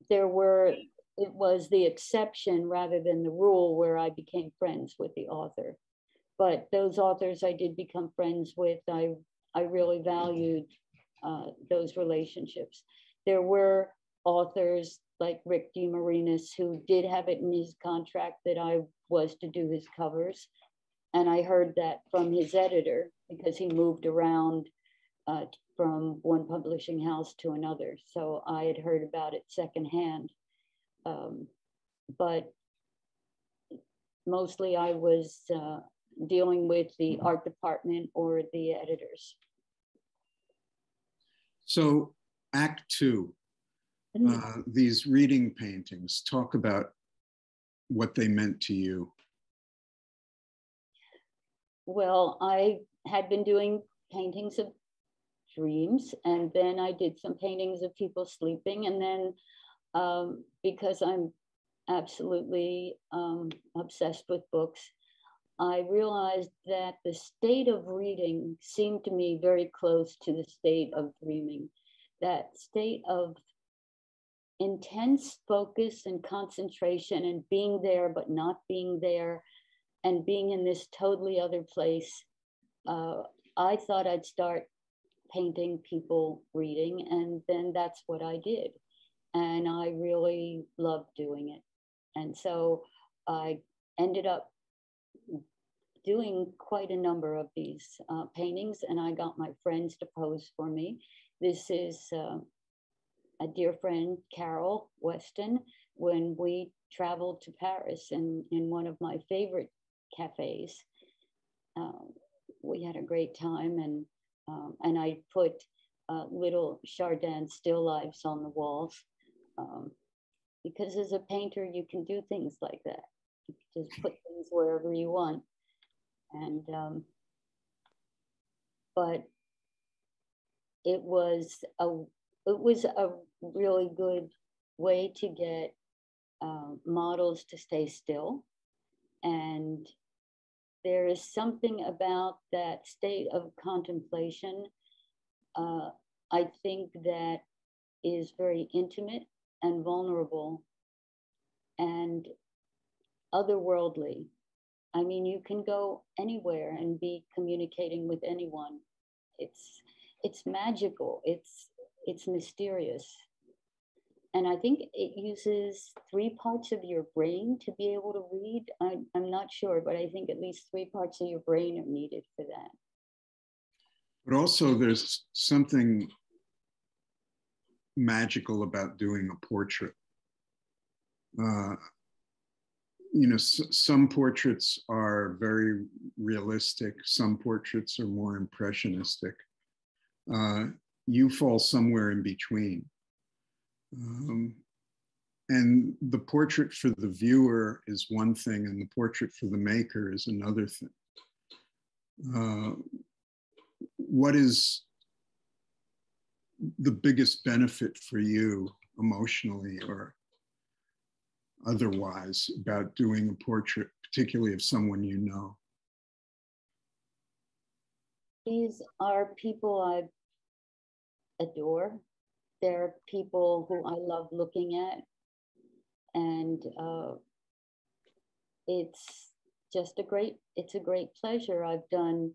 it was the exception rather than the rule where I became friends with the author. But those authors I did become friends with, I really valued those relationships. There were authors like Rick DeMarinis who did have it in his contract that I was to do his covers. And I heard that from his editor because he moved around from one publishing house to another. So I had heard about it secondhand. But mostly I was dealing with the art department or the editors. So Act Two, these reading paintings, talk about what they meant to you. Well, I had been doing paintings of dreams, and then I did some paintings of people sleeping, and then because I'm absolutely obsessed with books, I realized that the state of reading seemed to me very close to the state of dreaming. That state of intense focus and concentration and being there but not being there and being in this totally other place. I thought I'd start painting people reading, and then that's what I did. And I really loved doing it. And so I ended up doing quite a number of these paintings, and I got my friends to pose for me. This is a dear friend, Carol Weston, when we traveled to Paris in one of my favorite cafes. We had a great time, and I put little Chardin still lifes on the walls. Because as a painter, you can do things like that. You can just put things wherever you want. And, but it was a really good way to get models to stay still. And there is something about that state of contemplation, I think, that is very intimate and vulnerable and otherworldly. I mean, you can go anywhere and be communicating with anyone. It's magical, it's mysterious. And I think it uses three parts of your brain to be able to read. I'm not sure, but I think at least three parts of your brain are needed for that. But also there's something magical about doing a portrait. You know, some portraits are very realistic. Some portraits are more impressionistic. You fall somewhere in between. And the portrait for the viewer is one thing, and the portrait for the maker is another thing. What is the biggest benefit for you emotionally or otherwise about doing a portrait, particularly of someone you know? These are people I adore. They're people who I love looking at. And it's just a great pleasure. I've done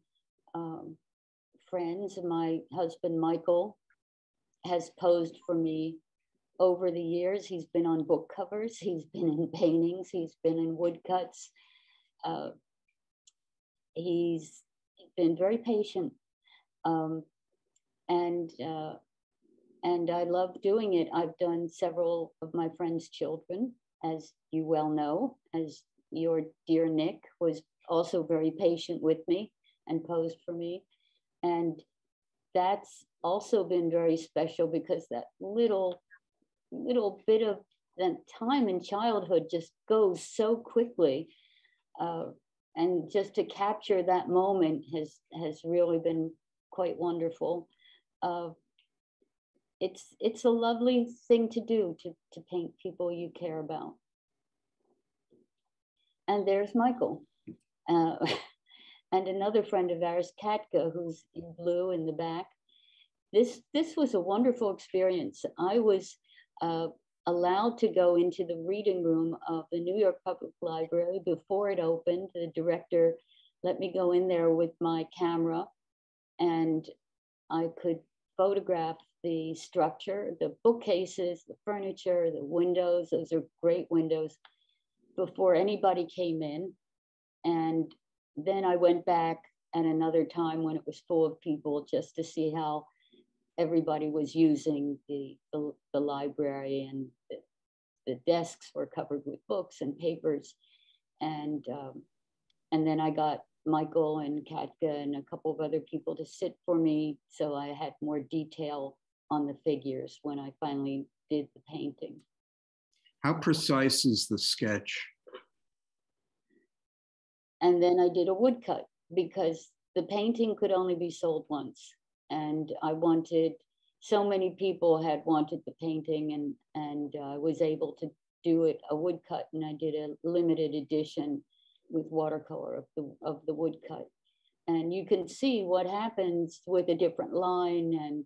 friends. My husband, Michael, has posed for me over the years. He's been on book covers, he's been in paintings, he's been in woodcuts. He's been very patient. And I love doing it. I've done several of my friends' children, as you well know, as your dear Nick was also very patient with me and posed for me. And that's also been very special because that little bit of that time in childhood just goes so quickly. And just to capture that moment has really been quite wonderful. It's a lovely thing to do, to paint people you care about. And there's Michael. And another friend of ours, Katka, who's in blue in the back. This was a wonderful experience. I was allowed to go into the reading room of the New York Public Library before it opened. The director let me go in there with my camera, and I could photograph the structure, the bookcases, the furniture, the windows. Those are great windows before anybody came in. And then I went back at another time when it was full of people just to see how everybody was using the library, and the desks were covered with books and papers. And then I got Michael and Katka and a couple of other people to sit for me, so I had more detail on the figures when I finally did the painting. How precise is the sketch? And then I did a woodcut because the painting could only be sold once. And I wanted, so many people had wanted the painting, and I was able to do it, a woodcut, and I did a limited edition with watercolor of the woodcut. And you can see what happens with a different line. And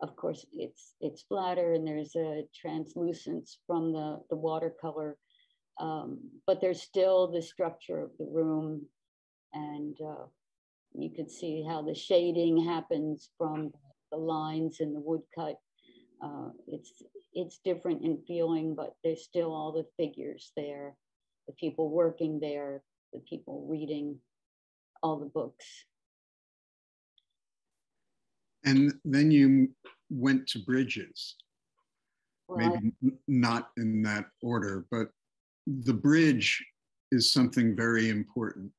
of course it's flatter and there's a translucence from the watercolor, but there's still the structure of the room. And you can see how the shading happens from the lines in the woodcut. It's different in feeling, but there's still all the figures there, the people working there, the people reading all the books. And then you went to Bridges. Well, maybe not in that order, but the bridge is something very important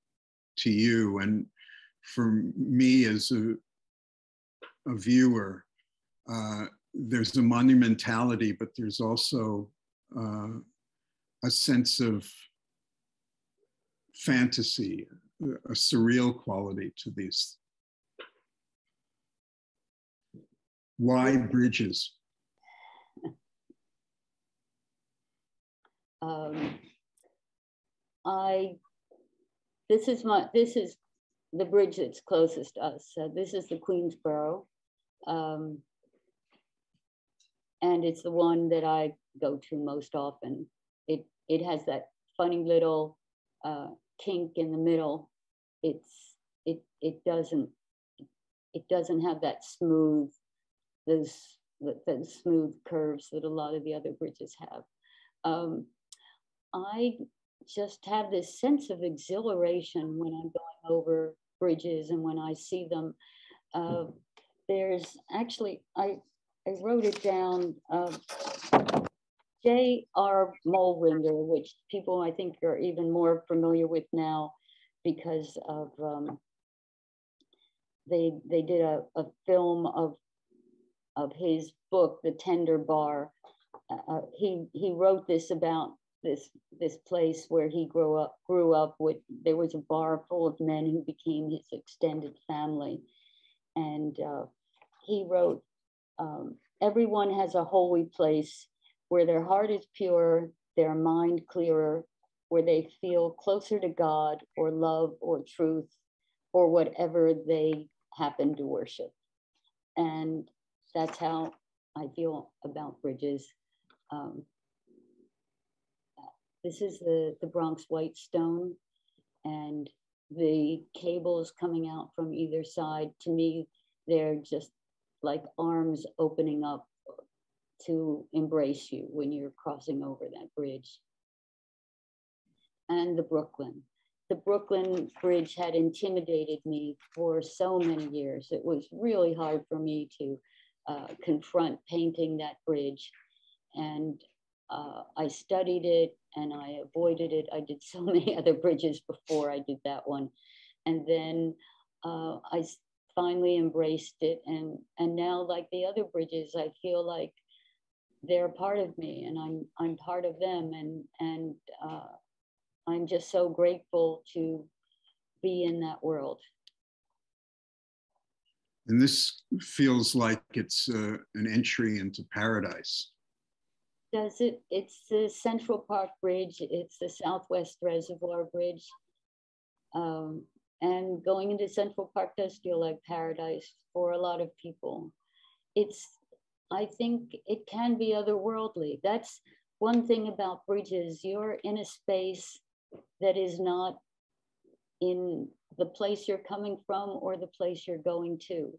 to you. And for me as a viewer, there's a monumentality, but there's also a sense of fantasy, a surreal quality to these. Why Bridges? This is the bridge that's closest to us. So this is the Queensborough, and it's the one that I go to most often. It has that funny little kink in the middle. It doesn't have that smooth, those smooth curves that a lot of the other bridges have. I just have this sense of exhilaration when I'm going over bridges and when I see them. There's actually, I wrote it down, J.R. Mohlwinger, which people I think are even more familiar with now because of, they did a film of his book, The Tender Bar. He wrote this about this place where he grew up with, there was a bar full of men who became his extended family. And he wrote, everyone has a holy place where their heart is pure, their mind clearer, where they feel closer to God or love or truth or whatever they happen to worship. And that's how I feel about bridges. This is the Bronx White Stone, and the cables coming out from either side, to me, they're just like arms opening up to embrace you when you're crossing over that bridge. And the Brooklyn. The Brooklyn Bridge had intimidated me for so many years. It was really hard for me to confront painting that bridge. And I studied it and I avoided it. I did so many other bridges before I did that one. And then I finally embraced it. And now, like the other bridges, I feel like they're part of me and I'm part of them. And I'm just so grateful to be in that world. And this feels like it's an entry into paradise. does it. It's the Central Park Bridge. It's the Southwest Reservoir Bridge. And going into Central Park does feel like paradise for a lot of people. It's, I think it can be otherworldly. That's one thing about bridges. You're in a space that is not in the place you're coming from or the place you're going to.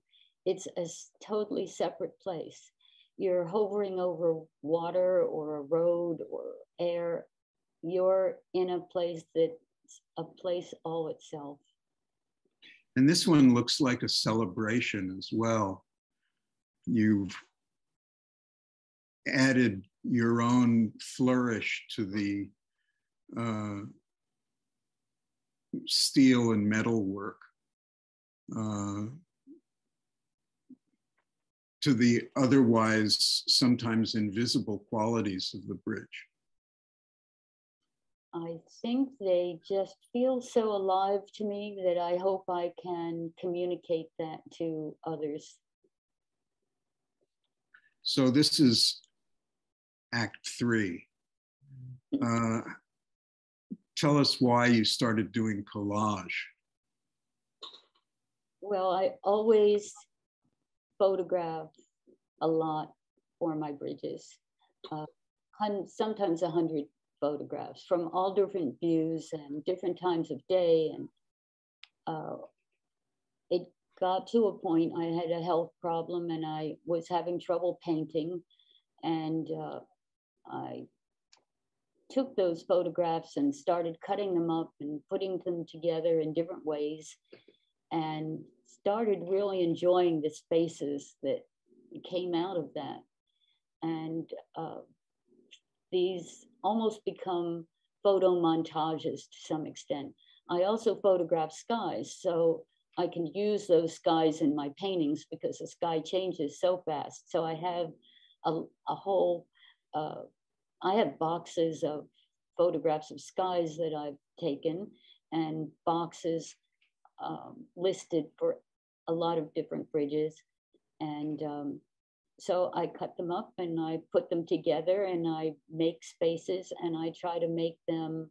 It's a totally separate place. You're hovering over water or a road or air. You're in a place that's a place all itself. And this one looks like a celebration as well. You've added your own flourish to the steel and metal work, to the otherwise sometimes invisible qualities of the bridge. I think they just feel so alive to me that I hope I can communicate that to others. So this is Act 3. Tell us why you started doing collage. Well, I always photograph a lot for my bridges. Sometimes 100 photographs from all different views and different times of day. And it got to a point, I had a health problem and I was having trouble painting. And I took those photographs and started cutting them up and putting them together in different ways, and started really enjoying the spaces that came out of that. And these almost become photo montages to some extent. I also photograph skies, so I can use those skies in my paintings because the sky changes so fast. So I have a whole, I have boxes of photographs of skies that I've taken, and boxes listed for a lot of different bridges. And so I cut them up and I put them together and I make spaces and I try to make them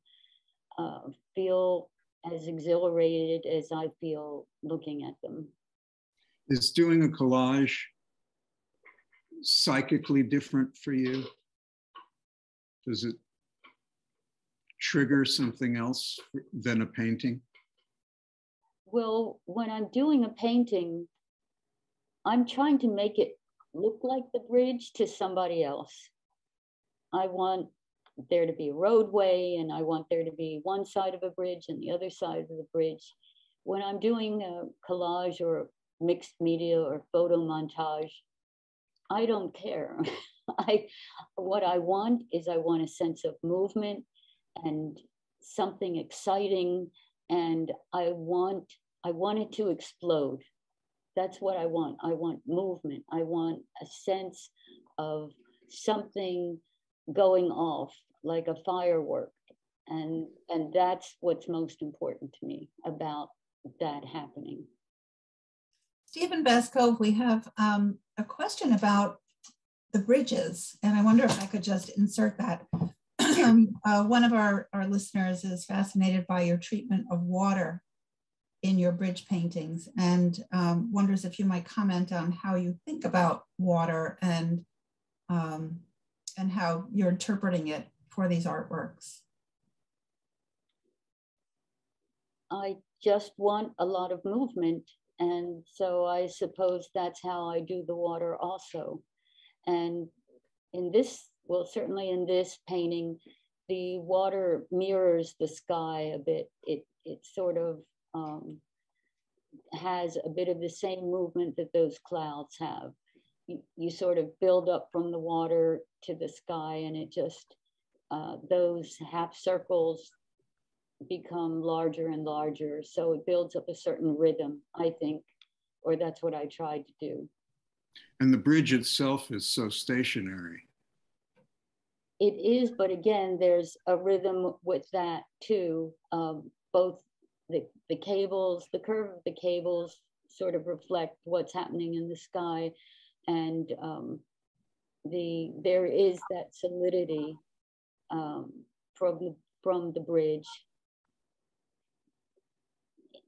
feel as exhilarated as I feel looking at them. Is doing a collage psychically different for you? Does it trigger something else than a painting? Well, when I'm doing a painting, I'm trying to make it look like the bridge to somebody else. I want there to be a roadway, and I want there to be one side of a bridge and the other side of the bridge. When I'm doing a collage or mixed media or photo montage, I don't care. What I want is I want a sense of movement and something exciting, and I want it to explode. That's what I want. I want movement. I want a sense of something going off like a firework, and that's what's most important to me about that happening. Stephen Bascove, we have a question about the bridges, and I wonder if I could just insert that. One of our listeners is fascinated by your treatment of water in your bridge paintings, and wonders if you might comment on how you think about water and how you're interpreting it for these artworks. I just want a lot of movement. And so I suppose that's how I do the water also. And in this, well, certainly in this painting, the water mirrors the sky a bit. It sort of has a bit of the same movement that those clouds have. You sort of build up from the water to the sky, and it just, those half circles become larger and larger. So it builds up a certain rhythm, I think, or that's what I tried to do. And the bridge itself is so stationary. It is, but again, there's a rhythm with that too. Both the cables, the curve of the cables sort of reflect what's happening in the sky, and there is that solidity from the bridge.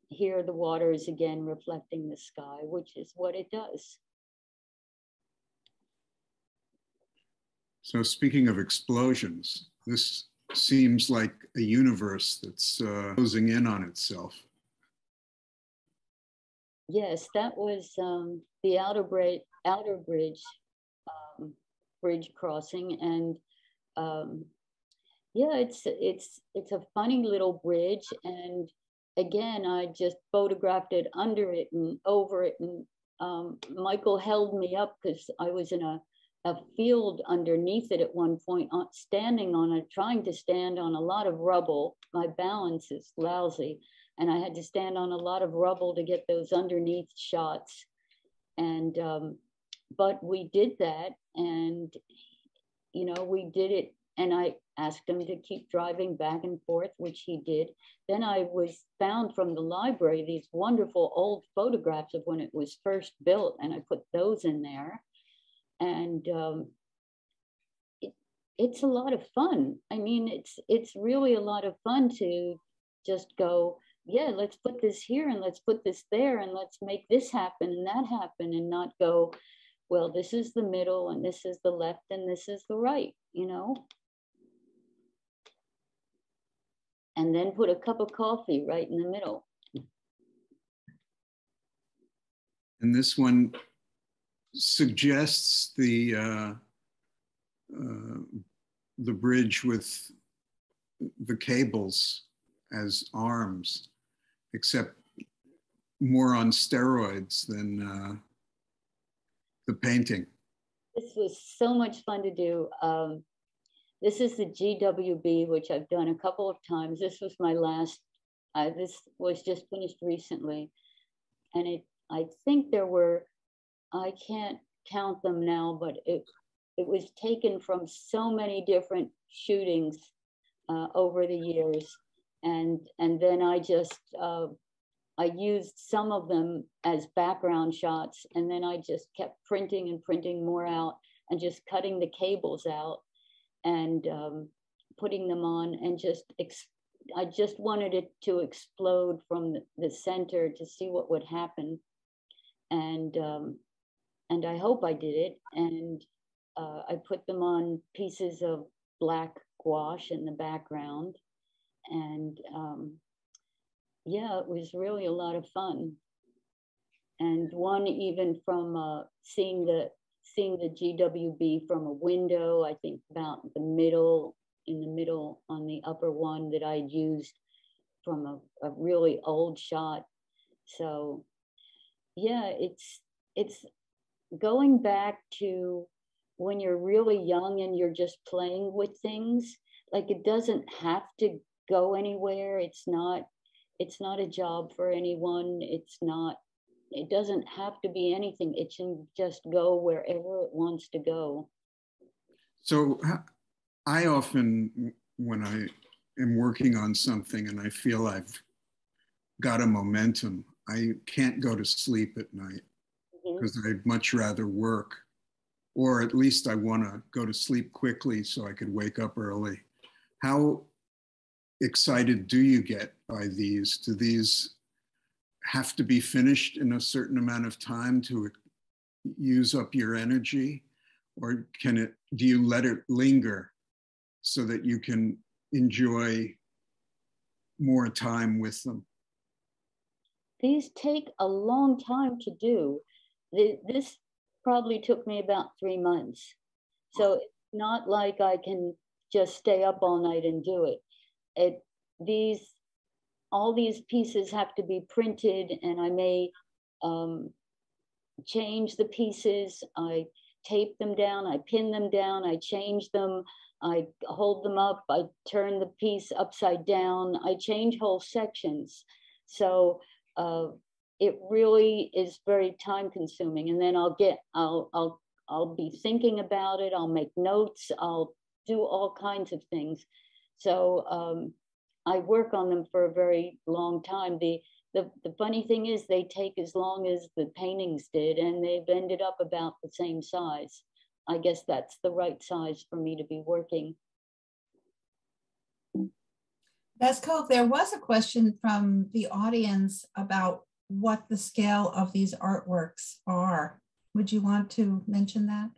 Here the water is again reflecting the sky, which is what it does. So speaking of explosions, this seems like a universe that's closing in on itself. Yes, that was the outer bridge crossing, and yeah, it's a funny little bridge. And again, I just photographed it under it and over it, and Michael held me up because I was in a field underneath it at one point, trying to stand on a lot of rubble. My balance is lousy, and I had to stand on a lot of rubble to get those underneath shots. And but we did that, and you know, we did it. And I asked him to keep driving back and forth, which he did. Then I found from the library these wonderful old photographs of when it was first built, and I put those in there. And it's a lot of fun. I mean, it's really a lot of fun to just go, yeah, let's put this here and let's put this there and let's make this happen and that happen, and not go, well, this is the middle and this is the left and this is the right, you know? And then put a cup of coffee right in the middle. And this one suggests the bridge with the cables as arms, except more on steroids than the painting. This was so much fun to do. This is the GWB, which I've done a couple of times. This was my last, this was just finished recently. And I think there were, I can't count them now, but it was taken from so many different shootings over the years. And then I just, I used some of them as background shots. And then I just kept printing and printing more out and just cutting the cables out and putting them on, and just, I just wanted it to explode from the center to see what would happen. And I hope I did it. And I put them on pieces of black gouache in the background. And yeah, it was really a lot of fun. And one even from seeing the GWB from a window, I think about in the middle on the upper one that I used from a really old shot. So yeah, it's going back to when you're really young and you're just playing with things. Like, it doesn't have to go anywhere. It's not a job for anyone. It doesn't have to be anything. It can just go wherever it wants to go. So I often, when I am working on something and I feel I've got a momentum, I can't go to sleep at night because I'd much rather work, or at least I want to go to sleep quickly so I could wake up early. How excited do you get by these? Do these have to be finished in a certain amount of time to use up your energy, or do you let it linger so that you can enjoy more time with them? These take a long time to do. This probably took me about 3 months. So it's not like I can just stay up all night and do it. All these pieces have to be printed, and I may change the pieces. I tape them down, I pin them down, I change them, I hold them up, I turn the piece upside down, I change whole sections. So it really is very time consuming. And then I'll be thinking about it, I'll make notes, I'll do all kinds of things. So I work on them for a very long time. The funny thing is they take as long as the paintings did, and they've ended up about the same size. I guess that's the right size for me to be working. Bascove, there was a question from the audience about what the scale of these artworks are. Would you want to mention that?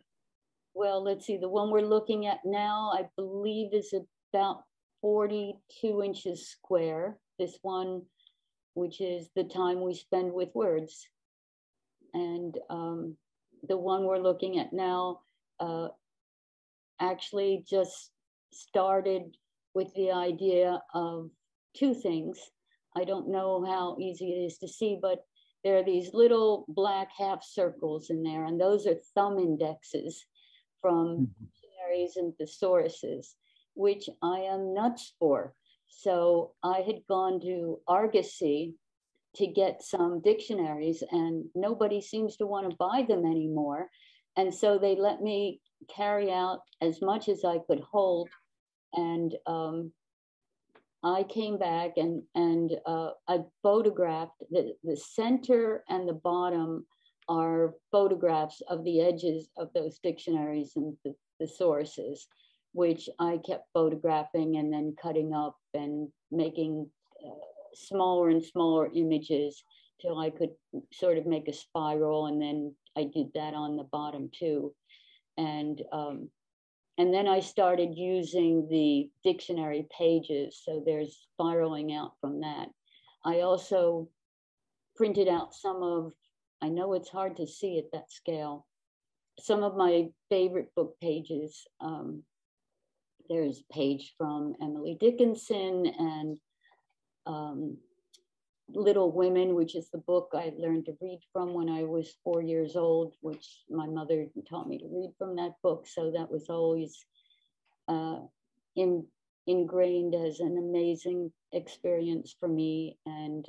Well, let's see, the one we're looking at now, I believe, is about 42 inches square. This one, which is The Time We Spend with Words. And the one we're looking at now actually just started with the idea of two things. I don't know how easy it is to see, but there are these little black half circles in there, and those are thumb indexes from dictionaries and thesauruses, which I am nuts for. So I had gone to Argosy to get some dictionaries, and nobody seems to want to buy them anymore. And so they let me carry out as much as I could hold. And I came back and I photographed the center and the bottom are photographs of the edges of those dictionaries and the sources, which I kept photographing and then cutting up and making smaller and smaller images till I could sort of make a spiral. And then I did that on the bottom too. And then I started using the dictionary pages. So there's spiraling out from that. I also printed out some of, I know it's hard to see at that scale, some of my favorite book pages. There's a page from Emily Dickinson and Little Women, which is the book I learned to read from when I was 4 years old, which my mother taught me to read from that book. So that was always ingrained as an amazing experience for me. And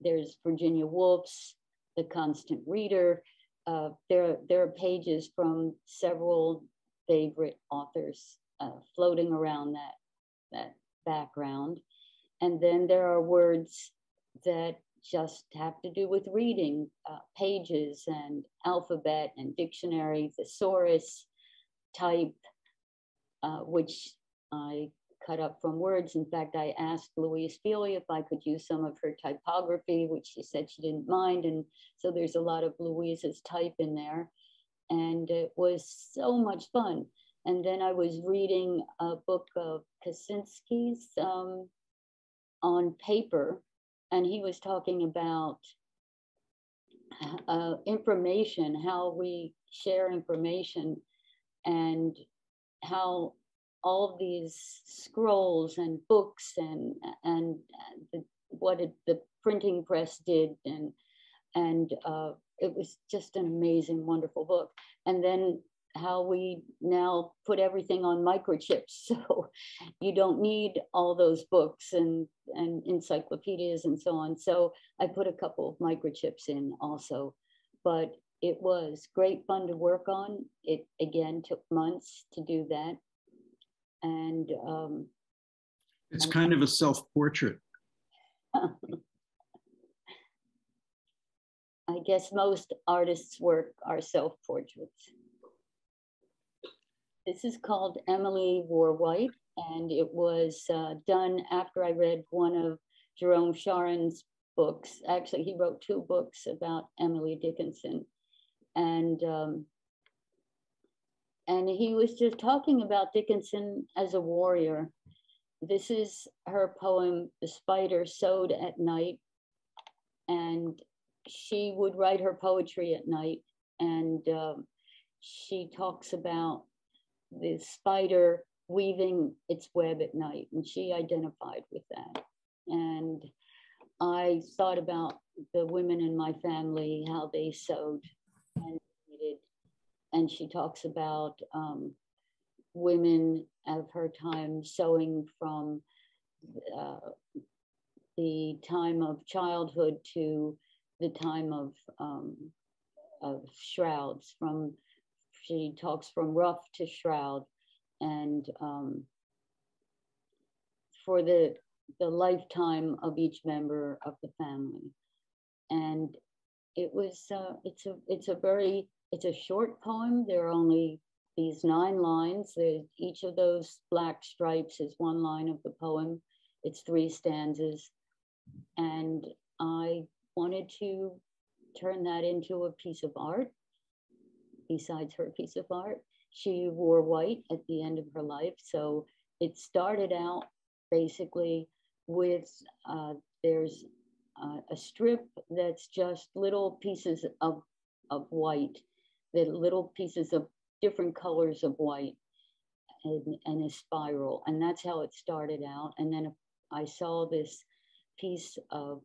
there's Virginia Woolf's The Constant Reader. There are pages from several favorite authors floating around that background. And then there are words that just have to do with reading, pages and alphabet and dictionary, thesaurus, type, which I cut up from words. In fact, I asked Louise Feeley if I could use some of her typography, which she said she didn't mind. And so there's a lot of Louise's type in there. And it was so much fun. And then I was reading a book of Kosinski's, on paper, and he was talking about information, how we share information, and how all these scrolls and books and what the printing press did, and it was just an amazing, wonderful book. And then how we now put everything on microchips, so you don't need all those books and encyclopedias and so on. So I put a couple of microchips in also, but it was great fun to work on. It again took months to do that, and it's kind of a self-portrait. I guess most artists' work are self-portraits. This is called Emily Wore White, and it was done after I read one of Jerome Charyn's books. Actually, he wrote two books about Emily Dickinson. And he was just talking about Dickinson as a warrior. This is her poem, The Spider Sewed at Night. And she would write her poetry at night. And she talks about the spider weaving its web at night, and she identified with that. And I thought about the women in my family, how they sewed and knitted. And she talks about women of her time sewing from the time of childhood to the time of shrouds. She talks from ruff to shroud, and for the lifetime of each member of the family. And it's a very It's a short poem. There are only these 9 lines. Each of those black stripes is one line of the poem. It's 3 stanzas. And I wanted to turn that into a piece of art, besides her piece of art. She wore white at the end of her life. So it started out basically with, there's a strip that's just little pieces of white, the little pieces of different colors of white, and a spiral. And that's how it started out. And then I saw this piece of,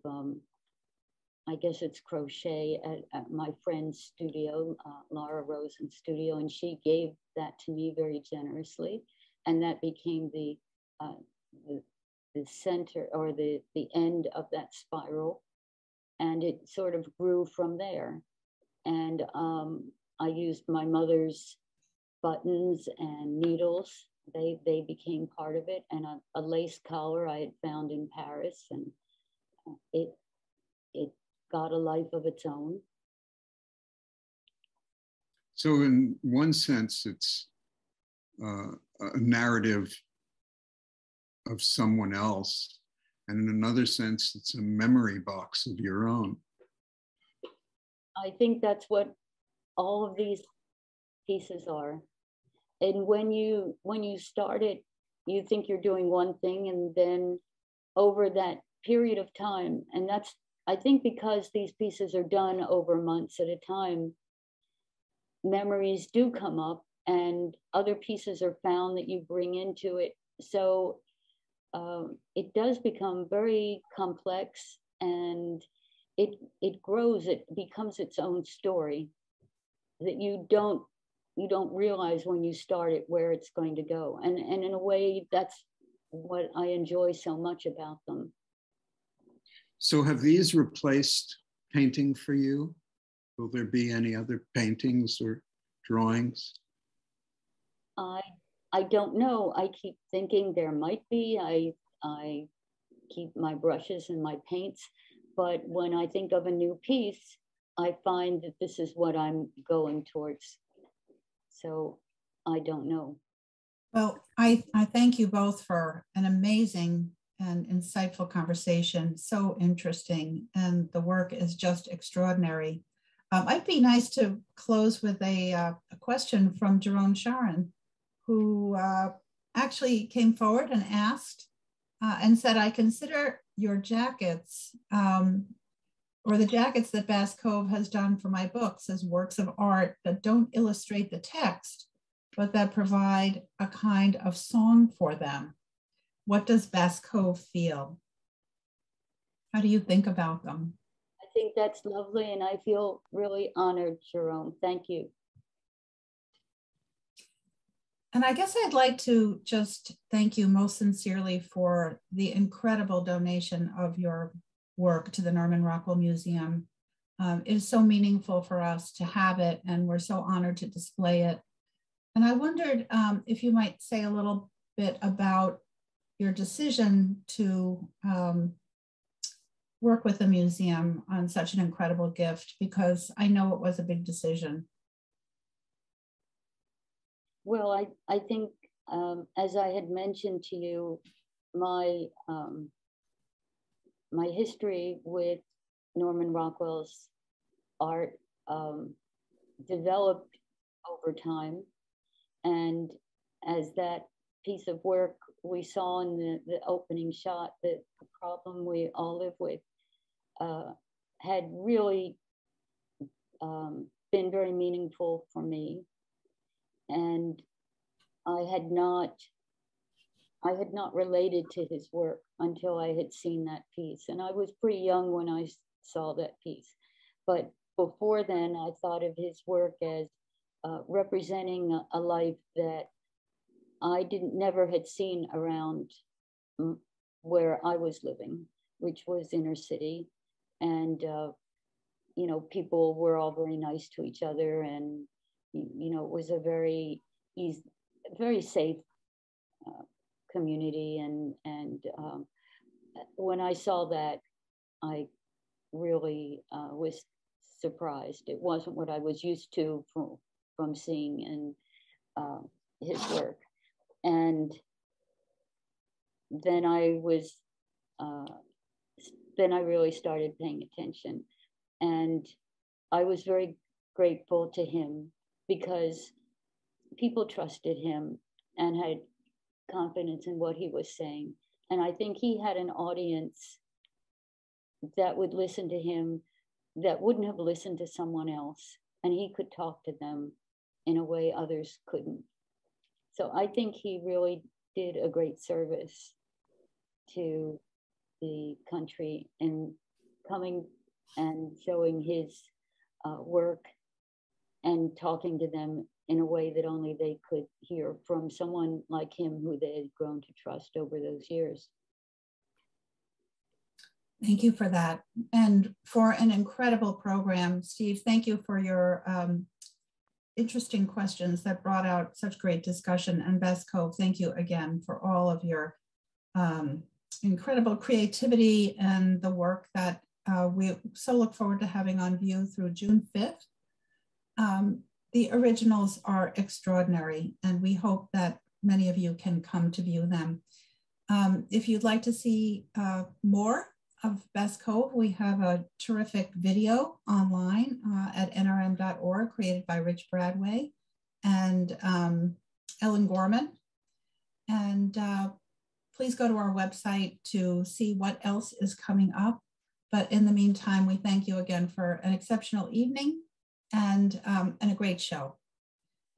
I guess it's crochet at my friend's studio, Laura Rosen's studio, and she gave that to me very generously. And that became the center, or the end of that spiral. And it sort of grew from there. And I used my mother's buttons and needles. They became part of it. And a lace collar I had found in Paris, and it got a life of its own. So in one sense, it's a narrative of someone else, and in another sense, it's a memory box of your own. I think that's what all of these pieces are. And when you start it, you think you're doing one thing, and then over that period of time, and that's, I think, because these pieces are done over months at a time, memories do come up, and other pieces are found that you bring into it. So it does become very complex, and it grows, it becomes its own story that you don't realize when you start it where it's going to go. And in a way, that's what I enjoy so much about them. So have these replaced painting for you? Will there be any other paintings or drawings? I don't know. I keep thinking there might be. I keep my brushes and my paints, but when I think of a new piece, I find that this is what I'm going towards. So I don't know. Well, I thank you both for an amazing and insightful conversation. So interesting, and the work is just extraordinary. I'd be nice to close with a question from Jerome Charyn, who actually came forward and asked and said, I consider your jackets, or the jackets that Bascove has done for my books, as works of art that don't illustrate the text, but that provide a kind of song for them. What does Bascove feel? How do you think about them? I think that's lovely, and I feel really honored, Jerome. Thank you. And I guess I'd like to just thank you most sincerely for the incredible donation of your work to the Norman Rockwell Museum. It is so meaningful for us to have it, and we're so honored to display it. And I wondered if you might say a little bit about your decision to work with the museum on such an incredible gift, because I know it was a big decision. Well, I think, as I had mentioned to you, my my history with Norman Rockwell's art developed over time. And as that piece of work we saw in the opening shot, that the problem we all live with had really been very meaningful for me. And I had not related to his work until I had seen that piece. And I was pretty young when I saw that piece. But before then, I thought of his work as representing a life that I never had seen around where I was living, which was inner city. And, you know, people were all very nice to each other, and you know, it was a very easy, very safe community. And when I saw that, I really was surprised. It wasn't what I was used to from seeing in his work. And then I was, then I really started paying attention. And I was very grateful to him because people trusted him and had confidence in what he was saying. And I think he had an audience that would listen to him that wouldn't have listened to someone else. And he could talk to them in a way others couldn't. So I think he really did a great service to the country in coming and showing his work and talking to them in a way that only they could hear from someone like him who they had grown to trust over those years. Thank you for that and for an incredible program. Steve, thank you for your interesting questions that brought out such great discussion. And Bascove, thank you again for all of your incredible creativity and the work that we so look forward to having on view through June 5th. The originals are extraordinary, and we hope that many of you can come to view them. If you'd like to see more of Bascove, we have a terrific video online at nrm.org created by Rich Bradway and Ellen Gorman. And please go to our website to see what else is coming up. But in the meantime, we thank you again for an exceptional evening and a great show.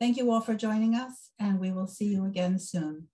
Thank you all for joining us, and we will see you again soon.